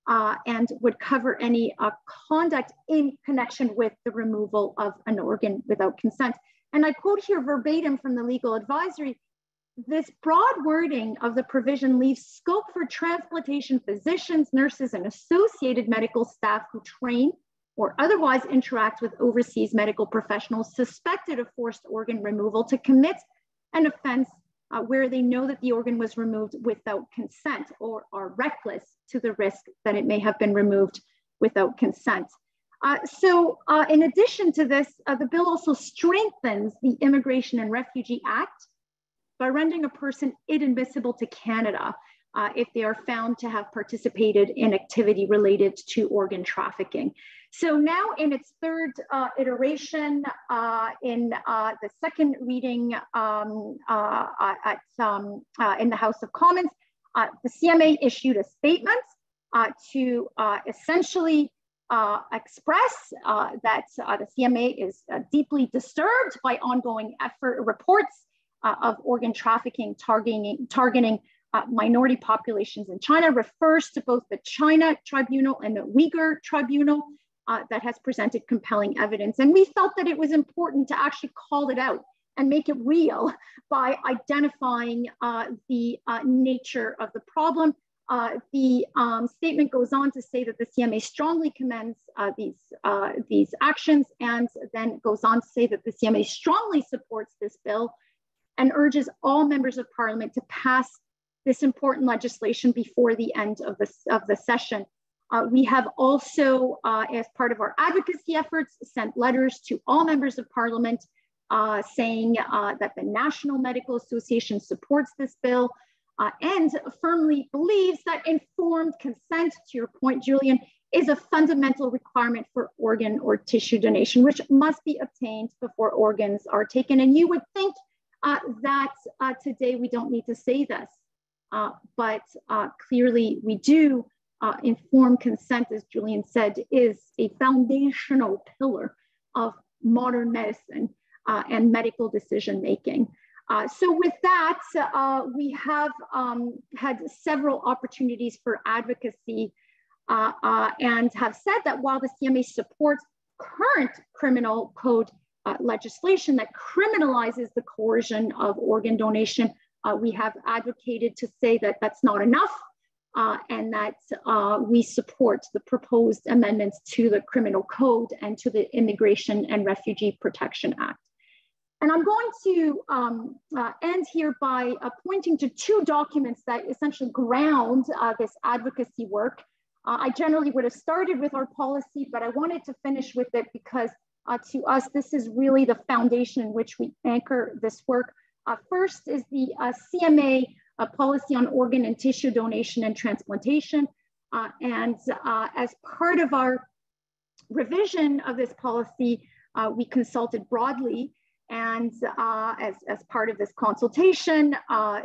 uh, and would cover any uh, conduct in connection with the removal of an organ without consent. And I quote here verbatim from the legal advisory, this broad wording of the provision leaves scope for transplantation physicians, nurses, and associated medical staff who train or otherwise interact with overseas medical professionals suspected of forced organ removal to commit an offense uh, where they know that the organ was removed without consent or are reckless to the risk that it may have been removed without consent. Uh, so uh, in addition to this, uh, the bill also strengthens the Immigration and Refugee Act by rendering a person inadmissible to Canada uh, if they are found to have participated in activity related to organ trafficking. So now in its third uh, iteration, uh, in uh, the second reading um, uh, at, um, uh, in the House of Commons, uh, the C M A issued a statement uh, to uh, essentially uh, express uh, that uh, the C M A is uh, deeply disturbed by ongoing effort reports uh, of organ trafficking targeting, targeting uh, minority populations in China, refers to both the China Tribunal and the Uyghur Tribunal, Uh, that has presented compelling evidence. And we felt that it was important to actually call it out and make it real by identifying uh, the uh, nature of the problem. Uh, the um, statement goes on to say that the C M A strongly commends uh, these, uh, these actions, and then goes on to say that the C M A strongly supports this bill and urges all members of parliament to pass this important legislation before the end of the, of the session. Uh, we have also, uh, as part of our advocacy efforts, sent letters to all members of parliament uh, saying uh, that the National Medical Association supports this bill uh, and firmly believes that informed consent, to your point, Julian, is a fundamental requirement for organ or tissue donation, which must be obtained before organs are taken. And you would think uh, that uh, today we don't need to say this, uh, but uh, clearly we do. Uh, informed consent, as Julian said, is a foundational pillar of modern medicine uh, and medical decision-making. Uh, so with that, uh, we have um, had several opportunities for advocacy uh, uh, and have said that while the C M A supports current criminal code uh, legislation that criminalizes the coercion of organ donation, uh, we have advocated to say that that's not enough. Uh, and that uh, we support the proposed amendments to the Criminal Code and to the Immigration and Refugee Protection Act. And I'm going to um, uh, end here by uh, pointing to two documents that essentially ground uh, this advocacy work. Uh, I generally would have started with our policy, but I wanted to finish with it because uh, to us, this is really the foundation in which we anchor this work. Uh, first is the uh, C M A a policy on organ and tissue donation and transplantation. Uh, and uh, as part of our revision of this policy, uh, we consulted broadly And uh, as, as part of this consultation, uh,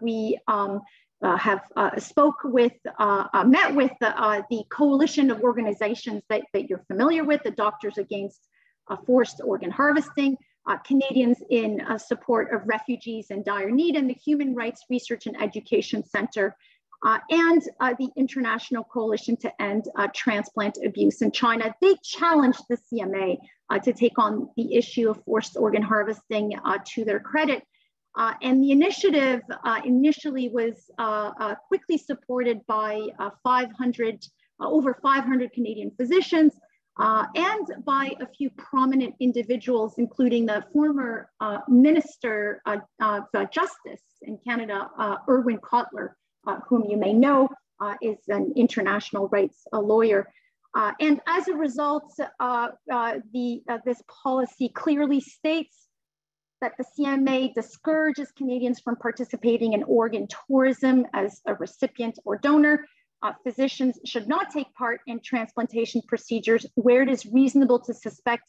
we um, uh, have uh, spoke with, uh, uh, met with the, uh, the coalition of organizations that, that you're familiar with, the Doctors Against uh, Forced Organ Harvesting, uh, Canadians in uh, Support of Refugees in Dire Need, and the Human Rights Research and Education Center, uh, and uh, the International Coalition to End uh, Transplant Abuse in China. They challenged the C M A Uh, to take on the issue of forced organ harvesting uh, to their credit. Uh, and the initiative uh, initially was uh, uh, quickly supported by uh, five hundred, uh, over five hundred Canadian physicians uh, and by a few prominent individuals, including the former uh, Minister uh, of Justice in Canada, uh, Irwin Cotler, uh, whom you may know uh, is an international rights uh, lawyer. Uh, and as a result, uh, uh, the, uh, this policy clearly states that the C M A discourages Canadians from participating in organ tourism as a recipient or donor. Uh, physicians should not take part in transplantation procedures where it is reasonable to suspect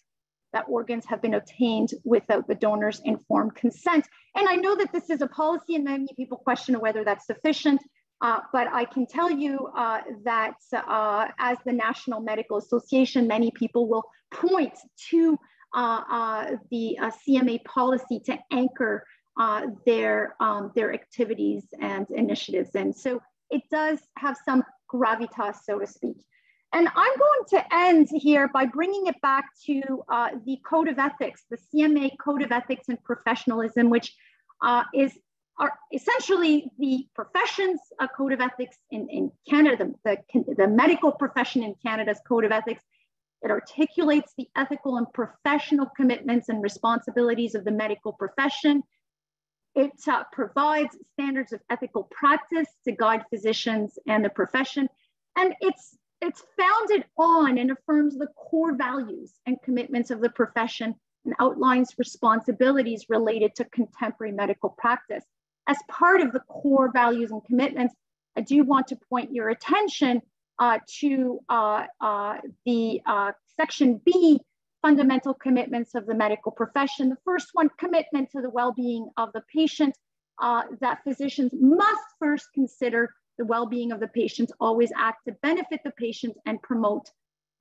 that organs have been obtained without the donor's informed consent. And I know that this is a policy and many people question whether that's sufficient. Uh, but I can tell you uh, that uh, as the National Medical Association, many people will point to uh, uh, the uh, C M A policy to anchor uh, their, um, their activities and initiatives. And so it does have some gravitas, so to speak. And I'm going to end here by bringing it back to uh, the Code of Ethics, the C M A Code of Ethics and Professionalism, which uh, is are essentially the profession's uh, code of ethics in, in Canada, the, the, the medical profession in Canada's code of ethics. It articulates the ethical and professional commitments and responsibilities of the medical profession. It uh, provides standards of ethical practice to guide physicians and the profession. And it's, it's founded on and affirms the core values and commitments of the profession and outlines responsibilities related to contemporary medical practice. As part of the core values and commitments, I do want to point your attention uh, to uh, uh, the uh, section B, fundamental commitments of the medical profession. The first one, commitment to the well-being of the patient, uh, that physicians must first consider the well-being of the patient, always act to benefit the patient and promote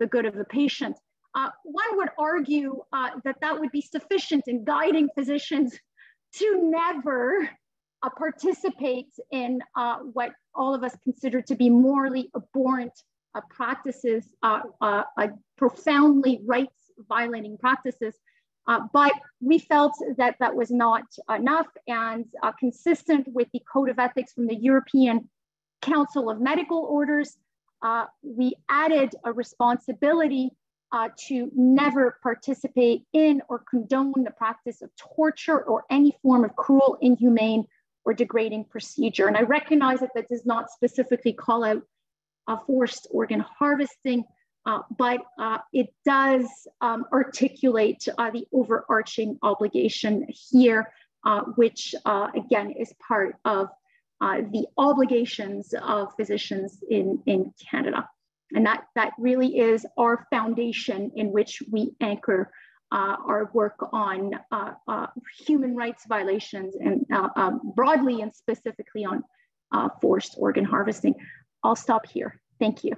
the good of the patient. Uh, one would argue uh, that that would be sufficient in guiding physicians to never Uh, participate in uh, what all of us consider to be morally abhorrent uh, practices, uh, uh, uh, profoundly rights-violating practices. Uh, but we felt that that was not enough and uh, consistent with the Code of Ethics from the European Council of Medical Orders, uh, we added a responsibility Uh, to never participate in or condone the practice of torture or any form of cruel, inhumane, or degrading procedure. And I recognize that that does not specifically call out uh, forced organ harvesting, uh, but uh, it does um, articulate uh, the overarching obligation here, uh, which uh, again is part of uh, the obligations of physicians in, in Canada. And that, that really is our foundation in which we anchor uh, our work on uh, uh, human rights violations and uh, um, broadly and specifically on uh, forced organ harvesting. I'll stop here. Thank you.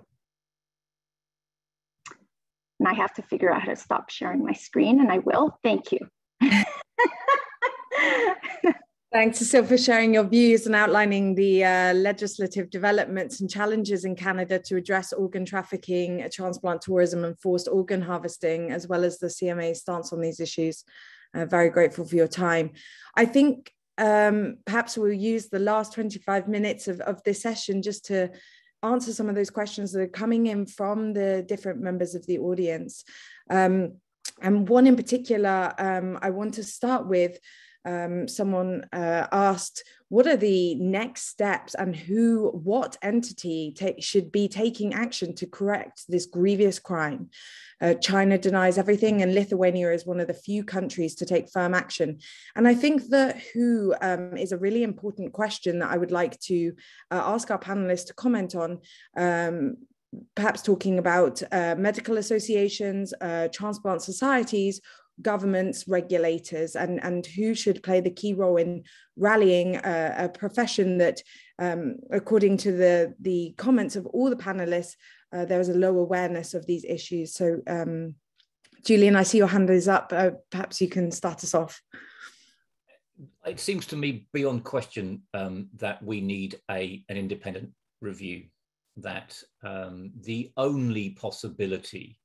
And I have to figure out how to stop sharing my screen, and I will. Thank you. Thanks, Cecile, for sharing your views and outlining the uh, legislative developments and challenges in Canada to address organ trafficking, transplant tourism, and forced organ harvesting, as well as the C M A's stance on these issues. Uh, very grateful for your time. I think um, perhaps we'll use the last twenty-five minutes of, of this session just to answer some of those questions that are coming in from the different members of the audience. Um, and one in particular, um, I want to start with. Um, someone uh, asked, what are the next steps and who, what entity take, should be taking action to correct this grievous crime? Uh, China denies everything, and Lithuania is one of the few countries to take firm action. And I think the who um, is a really important question that I would like to uh, ask our panelists to comment on, um, perhaps talking about uh, medical associations, uh, transplant societies, governments, regulators, and, and who should play the key role in rallying a, a profession that, um, according to the, the comments of all the panelists, uh, there was a low awareness of these issues. So, um, Julian, I see your hand is up. Uh, perhaps you can start us off. It seems to me beyond question um, that we need a, an independent review, that um, the only possibility,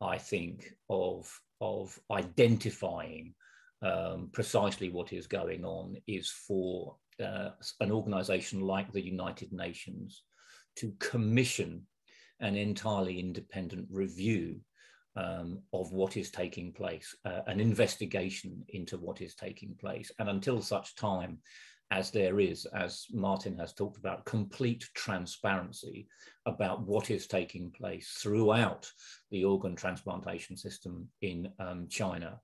I think, of of identifying um, precisely what is going on is for uh, an organization like the United Nations to commission an entirely independent review um, of what is taking place, uh, an investigation into what is taking place. And until such time as there is, as Martin has talked about, complete transparency about what is taking place throughout the organ transplantation system in um, China,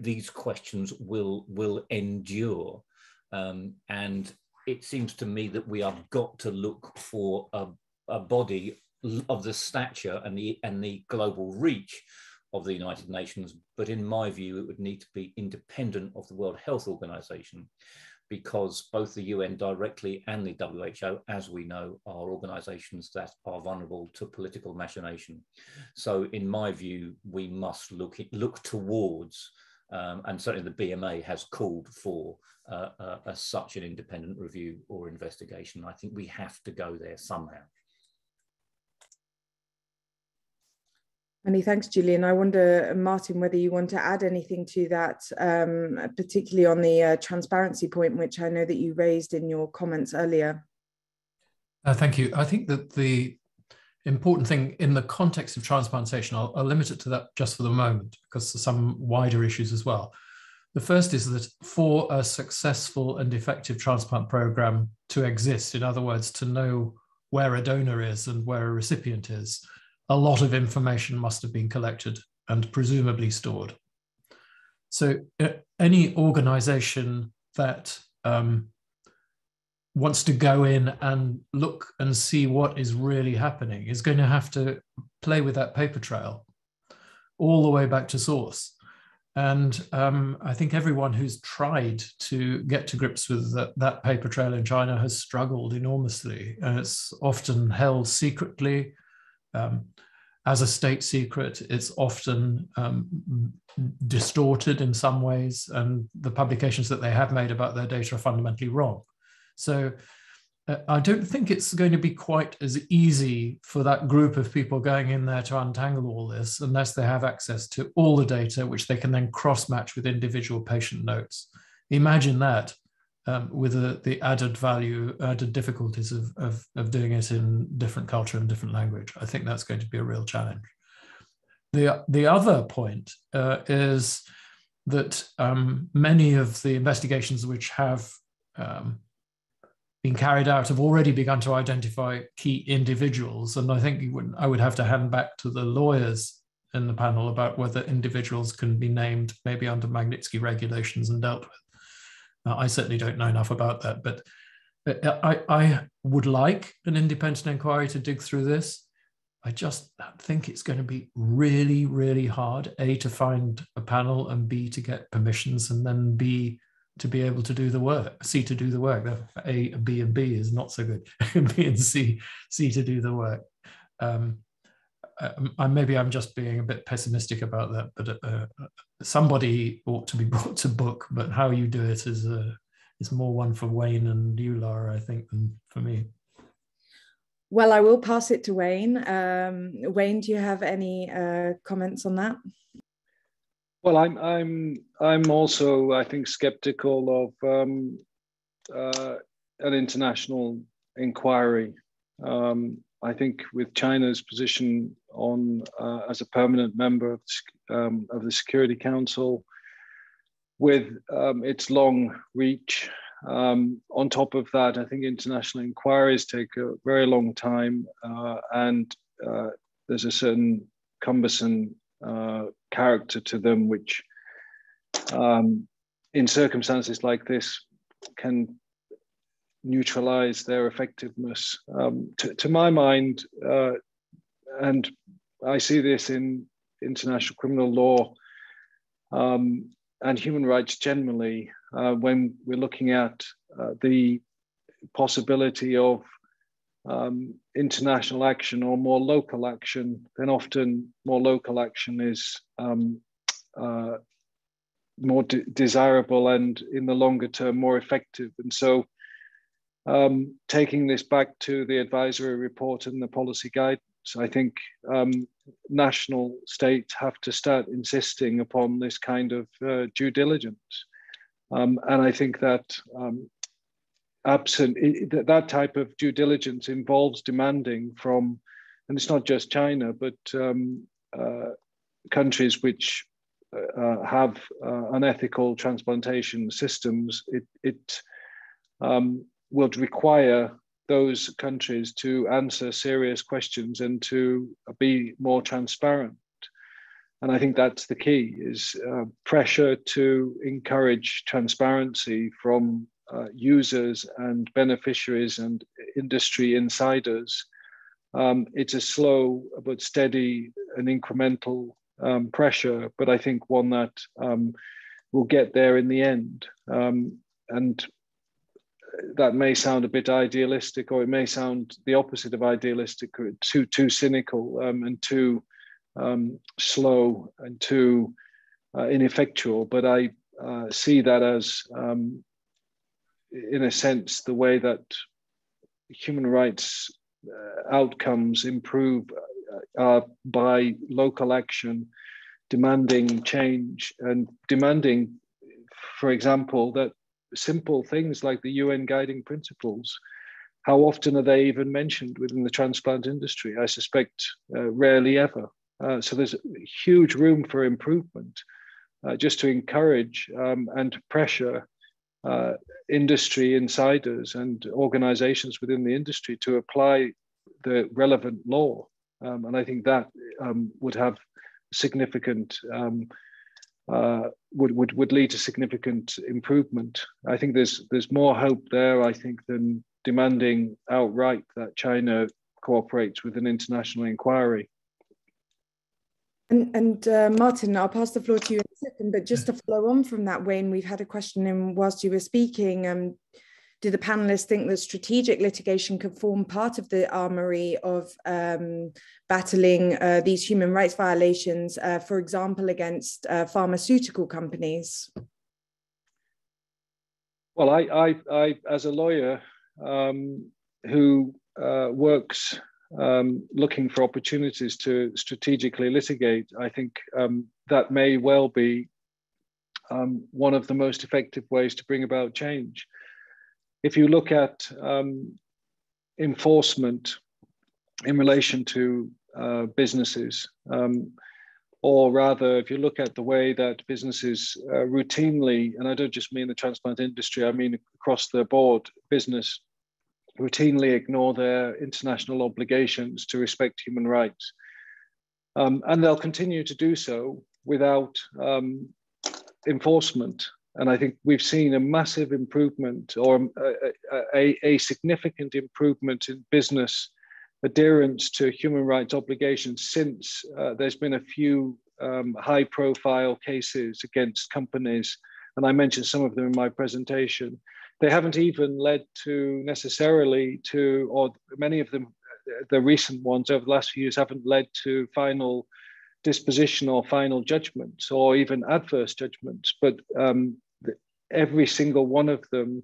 these questions will, will endure. Um, and it seems to me that we have got to look for a, a body of the stature and the, and the global reach of the United Nations. But in my view, it would need to be independent of the World Health Organization, because both the U N directly and the W H O, as we know, are organisations that are vulnerable to political machination. So in my view, we must look, look towards, um, and certainly the B M A has called for uh, uh, a, such an independent review or investigation. I think we have to go there somehow. Many thanks, Julian. I wonder, Martin, whether you want to add anything to that, um, particularly on the uh, transparency point, which I know that you raised in your comments earlier. Uh, thank you. I think that the important thing in the context of transplantation, I'll, I'll limit it to that just for the moment, because there's some wider issues as well. The first is that for a successful and effective transplant program to exist, in other words, to know where a donor is and where a recipient is, a lot of information must have been collected and presumably stored. So uh, any organization that um, wants to go in and look and see what is really happening is going to have to play with that paper trail all the way back to source. And um, I think everyone who's tried to get to grips with that, that paper trail in China has struggled enormously. And it's often held secretly. Um, as a state secret, it's often um, distorted in some ways, and the publications that they have made about their data are fundamentally wrong. So uh, I don't think it's going to be quite as easy for that group of people going in there to untangle all this unless they have access to all the data, which they can then cross-match with individual patient notes. Imagine that um, with a, the added value, added difficulties of, of, of doing it in different culture and different language. I think that's going to be a real challenge. The, the other point uh, is that um, many of the investigations which have um, been carried out have already begun to identify key individuals. And I think you would, I would have to hand back to the lawyers in the panel about whether individuals can be named maybe under Magnitsky regulations and dealt with. Now, I certainly don't know enough about that, but I, I would like an independent inquiry to dig through this. I just think it's going to be really, really hard, A, to find a panel, and B, to get permissions, and then B, to be able to do the work, C, to do the work. A, B, and B is not so good. B and C, C to do the work. Um, I, maybe I'm just being a bit pessimistic about that, but uh, somebody ought to be brought to book, but how you do it is, a, is more one for Wayne and you, Lara, I think, than for me. Well, I will pass it to Wayne. Um, Wayne, do you have any uh, comments on that? Well, I'm, I'm, I'm also, I think, skeptical of um, uh, an international inquiry. Um, I think with China's position on uh, as a permanent member of, um, of the Security Council, with um, its long reach, um, on top of that, I think international inquiries take a very long time, uh, and uh, there's a certain cumbersome uh, character to them, which um, in circumstances like this can neutralize their effectiveness. Um, to, to my mind, uh, and I see this in international criminal law, um, and human rights generally, uh, when we're looking at uh, the possibility of um, international action or more local action, then often more local action is um, uh, more de- desirable and in the longer term, more effective. And so um, taking this back to the advisory report and the policy guidance, I think um, national states have to start insisting upon this kind of uh, due diligence. Um, and I think that um, absent it, that type of due diligence involves demanding from, and it's not just China, but um, uh, countries which uh, have uh, unethical transplantation systems, it, it um, will require those countries to answer serious questions and to be more transparent. And I think that's the key, is uh, pressure to encourage transparency from uh, users and beneficiaries and industry insiders. Um, it's a slow but steady and incremental um, pressure, but I think one that um, will get there in the end. Um, and that may sound a bit idealistic, or it may sound the opposite of idealistic, or too too cynical um, and too um, slow and too uh, ineffectual. But I uh, see that as, um, in a sense, the way that human rights uh, outcomes improve uh, by local action, demanding change and demanding, for example, that simple things like the U N guiding principles, how often are they even mentioned within the transplant industry? I suspect uh, rarely ever. Uh, so there's huge room for improvement, uh, just to encourage um, and pressure uh, industry insiders and organizations within the industry to apply the relevant law. Um, and I think that um, would have significant um, Uh, would, would would lead to significant improvement. I think there's there's more hope there, I think, than demanding outright that China cooperates with an international inquiry. And, and uh, Martin, I'll pass the floor to you in a second, but just to follow on from that, Wayne, we've had a question in whilst you were speaking. Um, do the panelists think that strategic litigation could form part of the armory of um, battling uh, these human rights violations, uh, for example, against uh, pharmaceutical companies? Well, I, I, I as a lawyer um, who uh, works um, looking for opportunities to strategically litigate, I think um, that may well be um, one of the most effective ways to bring about change. If you look at um, enforcement in relation to uh, businesses, um, or rather, if you look at the way that businesses uh, routinely, and I don't just mean the transplant industry, I mean across the board, business routinely ignore their international obligations to respect human rights. Um, and they'll continue to do so without um, enforcement. And I think we've seen a massive improvement, or a, a, a significant improvement in business adherence to human rights obligations since uh, there's been a few um, high profile cases against companies. And I mentioned some of them in my presentation. They haven't even led to necessarily to, or many of them, the recent ones over the last few years haven't led to final disposition or final judgments or even adverse judgments, but um, every single one of them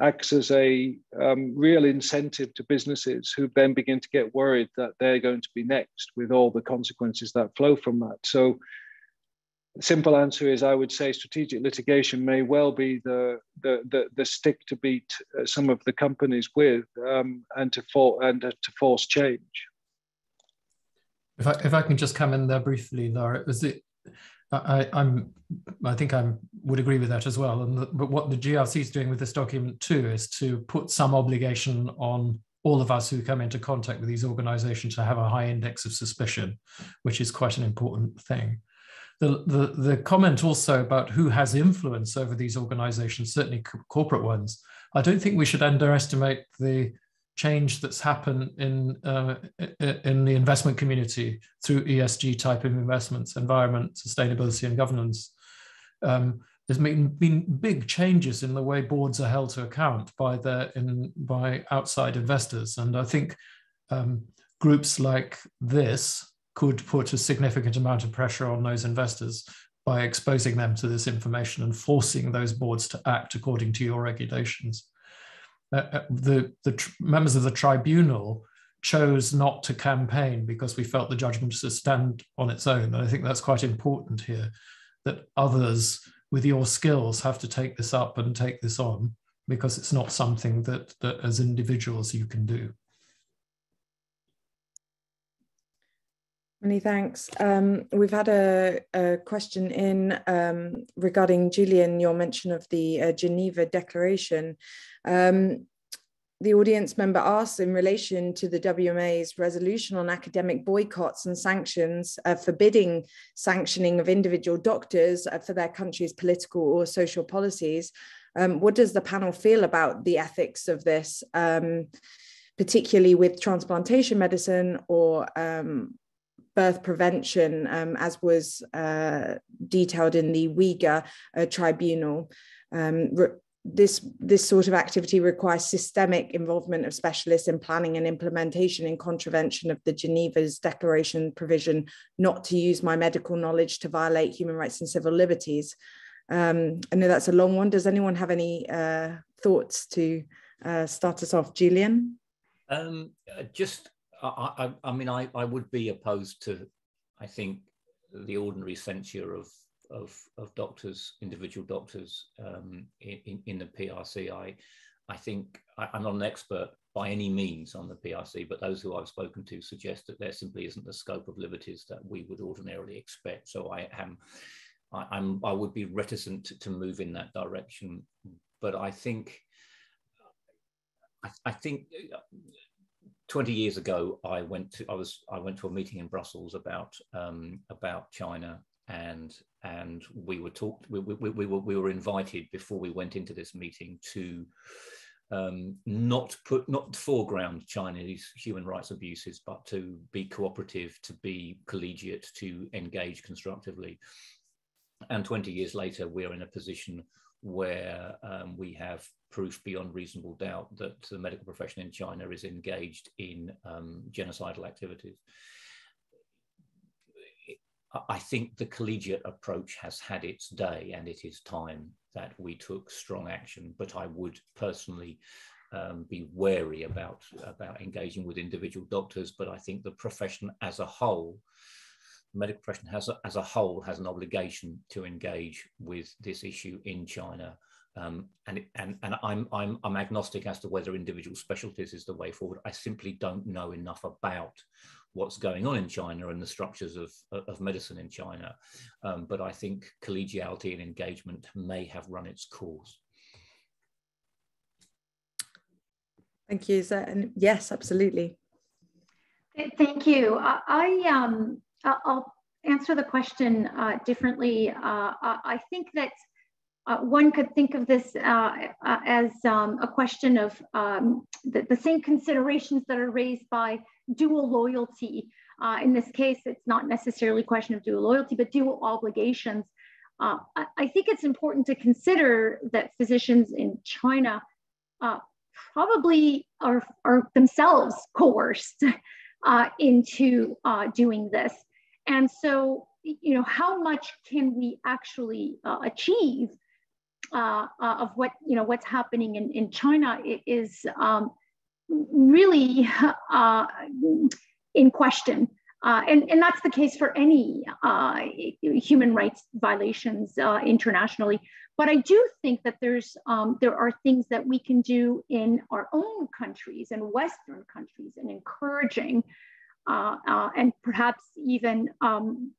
acts as a um, real incentive to businesses who then begin to get worried that they're going to be next with all the consequences that flow from that. So the simple answer is I would say strategic litigation may well be the, the, the, the stick to beat some of the companies with um, and, to for, and to force change. If I, if I can just come in there briefly, Laura, is it, I, I'm, I think I would agree with that as well. And the, but what the G R C is doing with this document too is to put some obligation on all of us who come into contact with these organisations to have a high index of suspicion, which is quite an important thing. The, the, the comment also about who has influence over these organisations, certainly co- corporate ones, I don't think we should underestimate the change that's happened in uh, in the investment community through E S G type of investments, environment, sustainability, and governance. um, there's been, been big changes in the way boards are held to account by their in by outside investors, and I think um, groups like this could put a significant amount of pressure on those investors by exposing them to this information and forcing those boards to act according to your regulations. Uh, the the tr members of the tribunal chose not to campaign because we felt the judgment should stand on its own. And I think that's quite important here, that others with your skills have to take this up and take this on, because it's not something that, that as individuals you can do. Many thanks. Um, we've had a, a question in um, regarding, Julian, your mention of the uh, Geneva Declaration. Um, The audience member asks, in relation to the W M A's resolution on academic boycotts and sanctions, uh, forbidding sanctioning of individual doctors uh, for their country's political or social policies, um, what does the panel feel about the ethics of this, um, particularly with transplantation medicine or um, birth prevention, um, as was uh, detailed in the Uyghur uh, Tribunal? Um, This, this sort of activity requires systemic involvement of specialists in planning and implementation in contravention of the Geneva's declaration provision not to use my medical knowledge to violate human rights and civil liberties. Um, I know that's a long one. Does anyone have any uh, thoughts to uh, start us off, Julian? Um, just, I, I, I mean, I, I would be opposed to, I think, the ordinary censure of Of, of doctors, individual doctors um, in, in the P R C. I, I think, I, I'm not an expert by any means on the P R C, but those who I've spoken to suggest that there simply isn't the scope of liberties that we would ordinarily expect. So I am, I, I'm, I would be reticent to, to move in that direction. But I think, I, I think twenty years ago, I went to, I was, I went to a meeting in Brussels about, um, about China. And and we were talked. We, we, we were we were invited before we went into this meeting to um, not put not foreground Chinese human rights abuses, but to be cooperative, to be collegiate, to engage constructively. And twenty years later, we are in a position where um, we have proof beyond reasonable doubt that the medical profession in China is engaged in um, genocidal activities. I think the collegiate approach has had its day, and it is time that we took strong action. But I would personally um, be wary about, about engaging with individual doctors. But I think the profession as a whole, the medical profession has a, as a whole has an obligation to engage with this issue in China. Um, and and, and I'm, I'm, I'm agnostic as to whether individual specialties is the way forward. I simply don't know enough about what's going on in China and the structures of, of medicine in China. Um, but I think collegiality and engagement may have run its course. Thank you, sir. And yes, absolutely. Thank you. I, I, um, I'll answer the question uh, differently. Uh, I think that uh, one could think of this uh, as um, a question of um, the, the same considerations that are raised by dual loyalty. Uh, in this case, it's not necessarily a question of dual loyalty, but dual obligations. Uh, I, I think it's important to consider that physicians in China uh, probably are, are themselves coerced uh, into uh, doing this. And so, you know, how much can we actually uh, achieve uh, uh, of what, you know, what's happening in, in China is, um, really uh, in question. Uh, and, and that's the case for any uh, human rights violations uh, internationally. But I do think that there's, um, there are things that we can do in our own countries and Western countries, and encouraging uh, uh, and perhaps even um,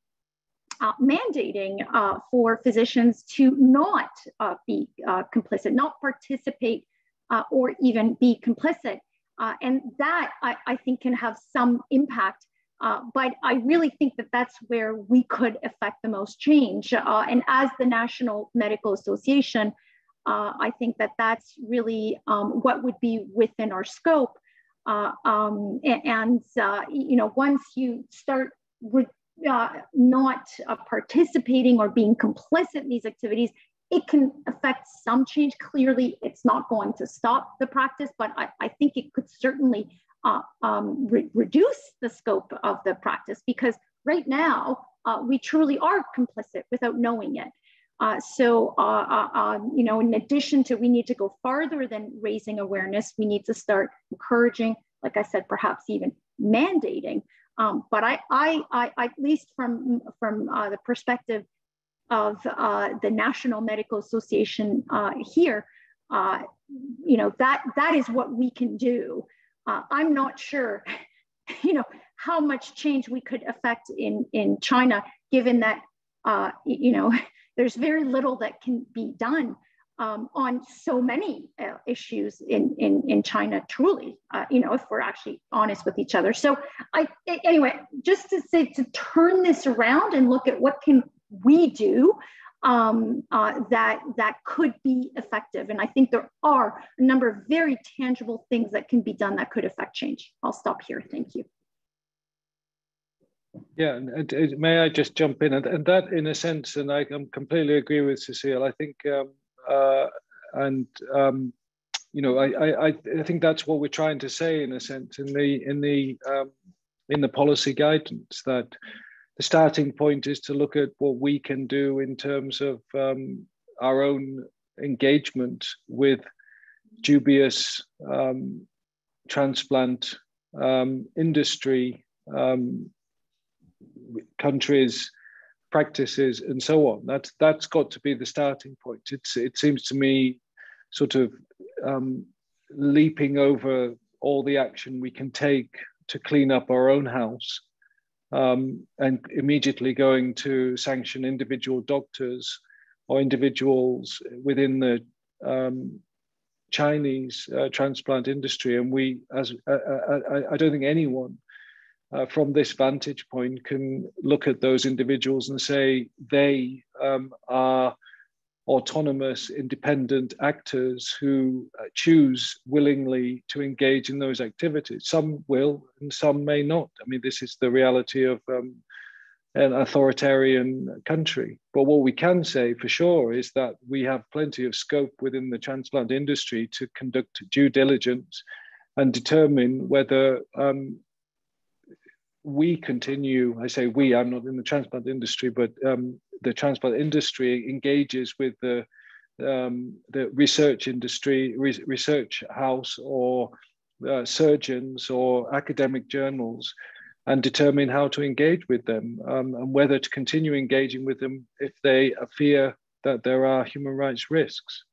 uh, mandating uh, for physicians to not uh, be uh, complicit, not participate uh, or even be complicit. Uh, and that, I, I think, can have some impact. Uh, but I really think that that's where we could affect the most change. Uh, and as the National Medical Association, uh, I think that that's really um, what would be within our scope. Uh, um, and, uh, you know, once you start re uh, not uh, participating or being complicit in these activities, it can affect some change. Clearly, it's not going to stop the practice, but I, I think it could certainly uh, um, re reduce the scope of the practice, because right now uh, we truly are complicit without knowing it. Uh, so, uh, uh, uh, you know, in addition to, we need to go farther than raising awareness. We need to start encouraging, like I said, perhaps even mandating. Um, but I, I, I, at least from from uh, the perspective of uh, the National Medical Association uh, here, uh, you know, that that is what we can do. Uh, I'm not sure, you know, how much change we could affect in in China, given that, uh, you know, there's very little that can be done um, on so many uh, issues in, in, in China, truly, uh, you know, if we're actually honest with each other. So I, anyway, just to say, to turn this around and look at what can we do um, uh, that, that could be effective. And I think there are a number of very tangible things that can be done that could affect change. I'll stop here, thank you. Yeah, and, and may I just jump in? And, and that, in a sense, and I um, completely agree with Cecile. I think, um, uh, and um, you know, I, I, I think that's what we're trying to say, in a sense, in the in the um, in the policy guidance, that the starting point is to look at what we can do in terms of um, our own engagement with dubious um, transplant um, industry. Um, countries, practices, and so on. That's that's got to be the starting point. It's it seems to me, sort of um, leaping over all the action we can take to clean up our own house, um, and immediately going to sanction individual doctors or individuals within the um, Chinese uh, transplant industry. And we, as uh, I, I don't think anyone. Uh, from this vantage point, can look at those individuals and say they um, are autonomous, independent actors who choose willingly to engage in those activities. Some will, and some may not. I mean, this is the reality of um, an authoritarian country. But what we can say for sure is that we have plenty of scope within the transplant industry to conduct due diligence and determine whether um, we continue, I say we, I'm not in the transplant industry, but um, the transplant industry engages with the, um, the research industry, re research house, or uh, surgeons or academic journals, and determine how to engage with them um, and whether to continue engaging with them if they fear that there are human rights risks.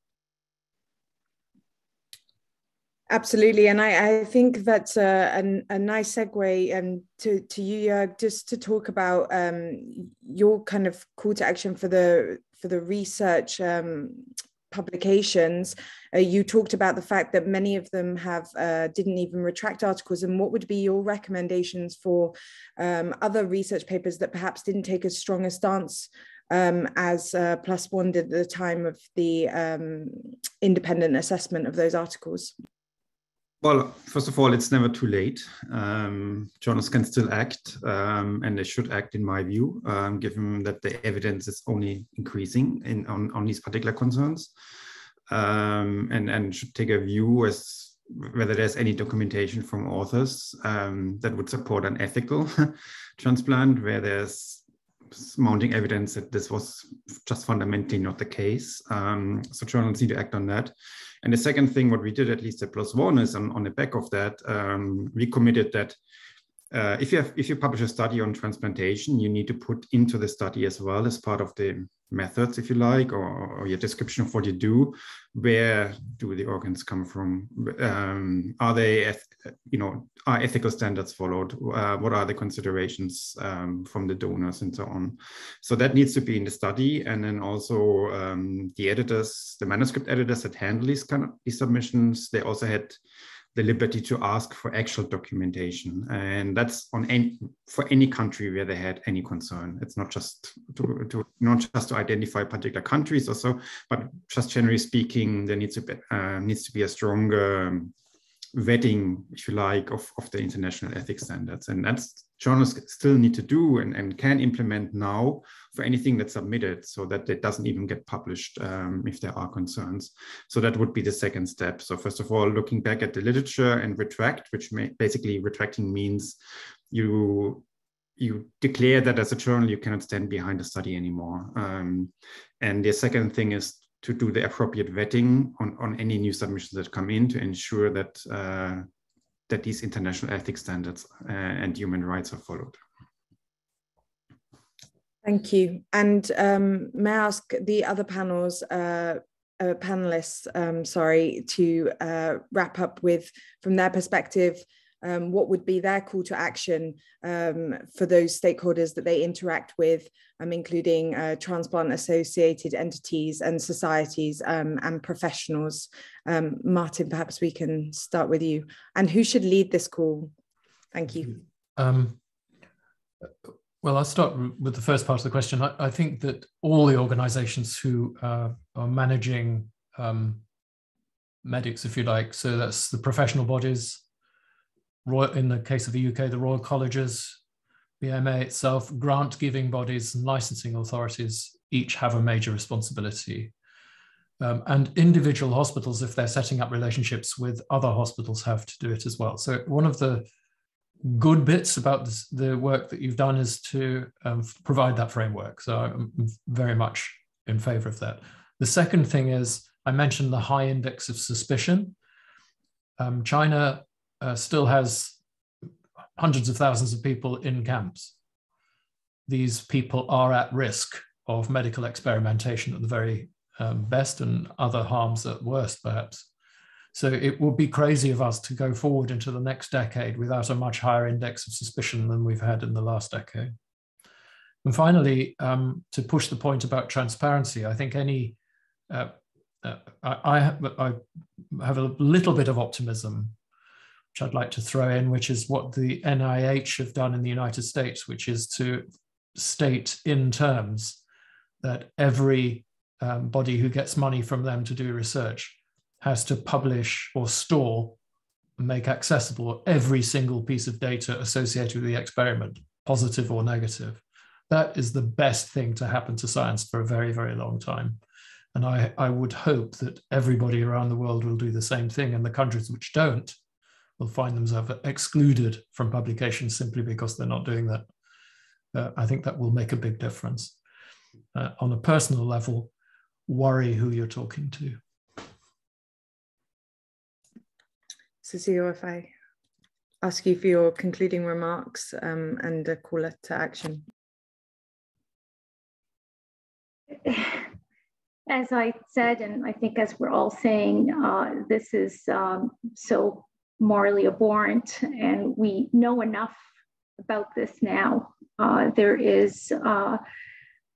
Absolutely, and I, I think that's a, an, a nice segue um, to, to you, Jörg, just to talk about um, your kind of call to action for the for the research um, publications. Uh, you talked about the fact that many of them have uh, didn't even retract articles, and what would be your recommendations for um, other research papers that perhaps didn't take as strong a stance um, as uh, PLOS One did at the time of the um, independent assessment of those articles? Well, first of all, it's never too late. Um, journalists can still act, um, and they should act, in my view, um, given that the evidence is only increasing in, on, on these particular concerns, um, and, and should take a view as whether there's any documentation from authors um, that would support an ethical transplant, where there's mounting evidence that this was just fundamentally not the case. Um, so journalists need to act on that. And the second thing, what we did at least at PLOS One, is on, on the back of that, um, we committed that uh, if you have, if you publish a study on transplantation, you need to put into the study as well, as part of the methods, if you like, or, or your description of what you do, where do the organs come from? Um, are they, you know, are ethical standards followed? Uh, what are the considerations um, from the donors and so on? So that needs to be in the study. And then also um, the editors, the manuscript editors that handle these kind of these submissions, they also had the liberty to ask for actual documentation, and that's on any, for any country where they had any concern. It's not just to, to not just to identify particular countries or so, but just generally speaking, there needs to be uh, needs to be a stronger um, vetting, if you like, of, of the international ethics standards. And that's journalists still need to do and, and can implement now for anything that's submitted, so that it doesn't even get published um, if there are concerns. So that would be the second step. So first of all, looking back at the literature and retract, which may, basically retracting means you you declare that as a journal, you cannot stand behind a study anymore. Um, and the second thing is to do the appropriate vetting on, on any new submissions that come in to ensure that uh, that these international ethics standards and human rights are followed. Thank you. And um, may I ask the other panels, uh, uh, panelists, um, sorry, to uh, wrap up with, from their perspective, Um, what would be their call to action um, for those stakeholders that they interact with, um, including uh, transplant-associated entities and societies um, and professionals? Um, Martin, perhaps we can start with you. And who should lead this call? Thank you. Um, well, I'll start with the first part of the question. I, I think that all the organisations who uh, are managing um, medics, if you like, so that's the professional bodies, in the case of the U K, the Royal Colleges, B M A itself, grant-giving bodies and licensing authorities each have a major responsibility. Um, and individual hospitals, if they're setting up relationships with other hospitals, have to do it as well. So one of the good bits about this, the work that you've done is to um, provide that framework. So I'm very much in favour of that. The second thing is, I mentioned the high index of suspicion. Um, China Uh, still has hundreds of thousands of people in camps. These people are at risk of medical experimentation at the very um, best, and other harms at worst, perhaps. So it would be crazy of us to go forward into the next decade without a much higher index of suspicion than we've had in the last decade. And finally, um, to push the point about transparency, I think any, uh, uh, I, I, have, I have a little bit of optimism, which I'd like to throw in, which is what the N I H have done in the United States, which is to state in terms that every um, body who gets money from them to do research has to publish or store and make accessible every single piece of data associated with the experiment, positive or negative. That is the best thing to happen to science for a very, very long time. And I, I would hope that everybody around the world will do the same thing, and the countries which don't will find themselves excluded from publication simply because they're not doing that. Uh, I think that will make a big difference. Uh, on a personal level, worry who you're talking to. Cecile, if I ask you for your concluding remarks um, and a call to action. As I said, and I think as we're all saying, uh, this is um, so morally abhorrent, and we know enough about this now. Uh, there is uh,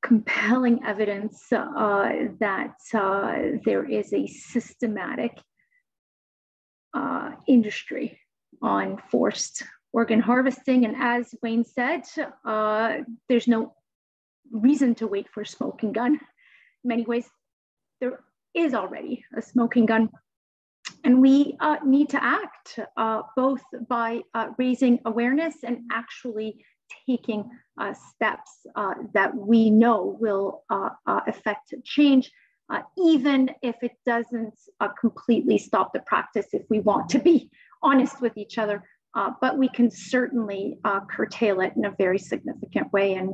compelling evidence uh, that uh, there is a systematic uh, industry on forced organ harvesting. And as Wayne said, uh, there's no reason to wait for a smoking gun. In many ways, there is already a smoking gun. And we uh, need to act uh, both by uh, raising awareness and actually taking uh, steps uh, that we know will uh, uh, affect change, uh, even if it doesn't uh, completely stop the practice, if we want to be honest with each other. Uh, but we can certainly uh, curtail it in a very significant way. And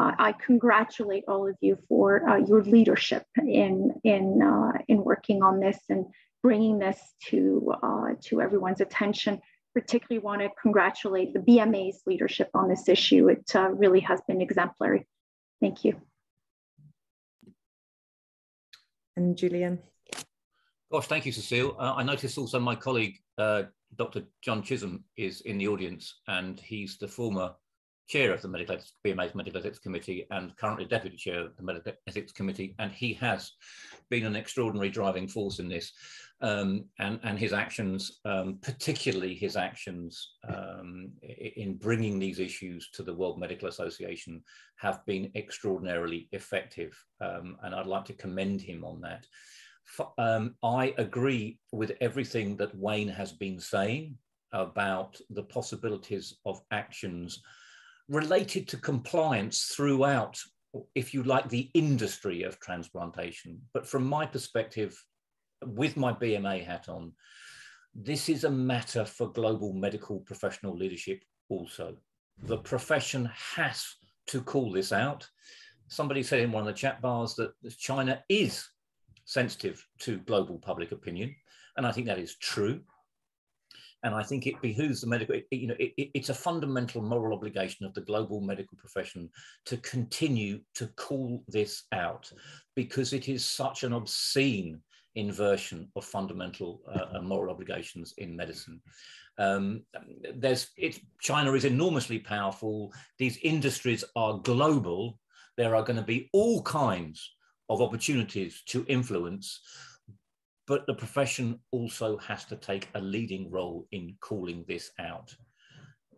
uh, I congratulate all of you for uh, your leadership in, in, uh, in working on this and bringing this to, uh, to everyone's attention. Particularly want to congratulate the B M A's leadership on this issue. It uh, really has been exemplary. Thank you. And Julian. Gosh, thank you, Cecile. Uh, I noticed also my colleague, uh, Doctor John Chisholm, is in the audience, and he's the former chair of the Medical Ethics, B M A's Medical Ethics Committee, and currently deputy chair of the Medical Ethics Committee. And he has been an extraordinary driving force in this, um, and, and his actions, um, particularly his actions um, in bringing these issues to the World Medical Association, have been extraordinarily effective. Um, and I'd like to commend him on that. Um, I agree with everything that Wayne has been saying about the possibilities of actions related to compliance throughout, if you like, the industry of transplantation. But from my perspective, with my B M A hat on, this is a matter for global medical professional leadership also. The profession has to call this out. Somebody said in one of the chat bars that China is sensitive to global public opinion, and I think that is true. And I think it behooves the medical, it, you know, it, it, it's a fundamental moral obligation of the global medical profession to continue to call this out, because it is such an obscene inversion of fundamental uh, moral obligations in medicine. Um, there's, it's, China is enormously powerful. These industries are global. There are going to be all kinds of opportunities to influence, but the profession also has to take a leading role in calling this out.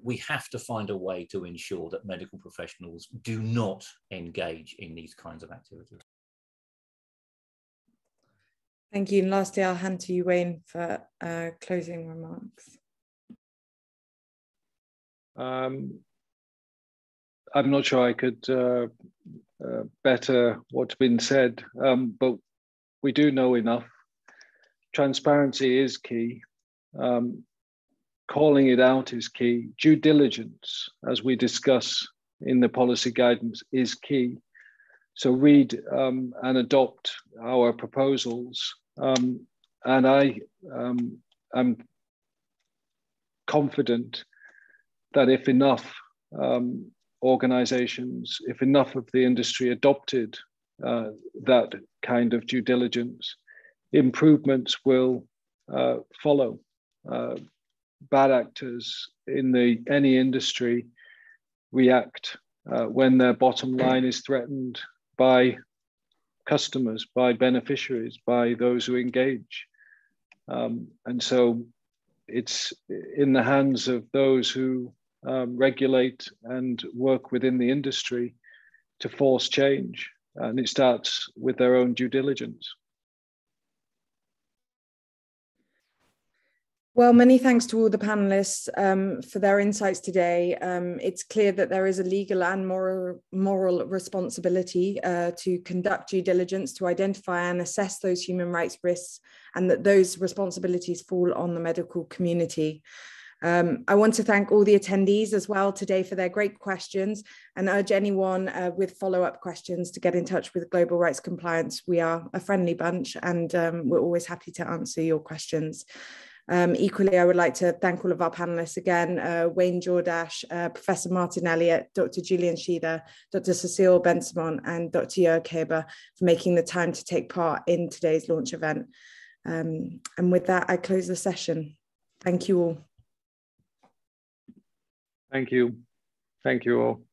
We have to find a way to ensure that medical professionals do not engage in these kinds of activities. Thank you. And lastly, I'll hand to you, Wayne, for uh, closing remarks. Um, I'm not sure I could uh, uh, better what's been said, um, but we do know enough. Transparency is key. Um, calling it out is key. Due diligence, as we discuss in the policy guidance, is key. So read um, and adopt our proposals. Um, and I um, am confident that if enough um, organizations, if enough of the industry adopted uh, that kind of due diligence, improvements will uh, follow. Uh, bad actors in the any industry react uh, when their bottom line is threatened by customers, by beneficiaries, by those who engage. Um, and so it's in the hands of those who um, regulate and work within the industry to force change. And it starts with their own due diligence. Well, many thanks to all the panelists um, for their insights today. Um, it's clear that there is a legal and moral, moral responsibility uh, to conduct due diligence, to identify and assess those human rights risks, and that those responsibilities fall on the medical community. Um, I want to thank all the attendees as well today for their great questions, and urge anyone uh, with follow-up questions to get in touch with Global Rights Compliance. We are a friendly bunch, and um, we're always happy to answer your questions. Um, equally, I would like to thank all of our panelists again, uh, Wayne Jordash, uh, Professor Martin Elliott, Doctor Julian Sheather, Doctor Cecile Bensimon, and Doctor Jörg Heber for making the time to take part in today's launch event. Um, and with that, I close the session. Thank you all. Thank you. Thank you all.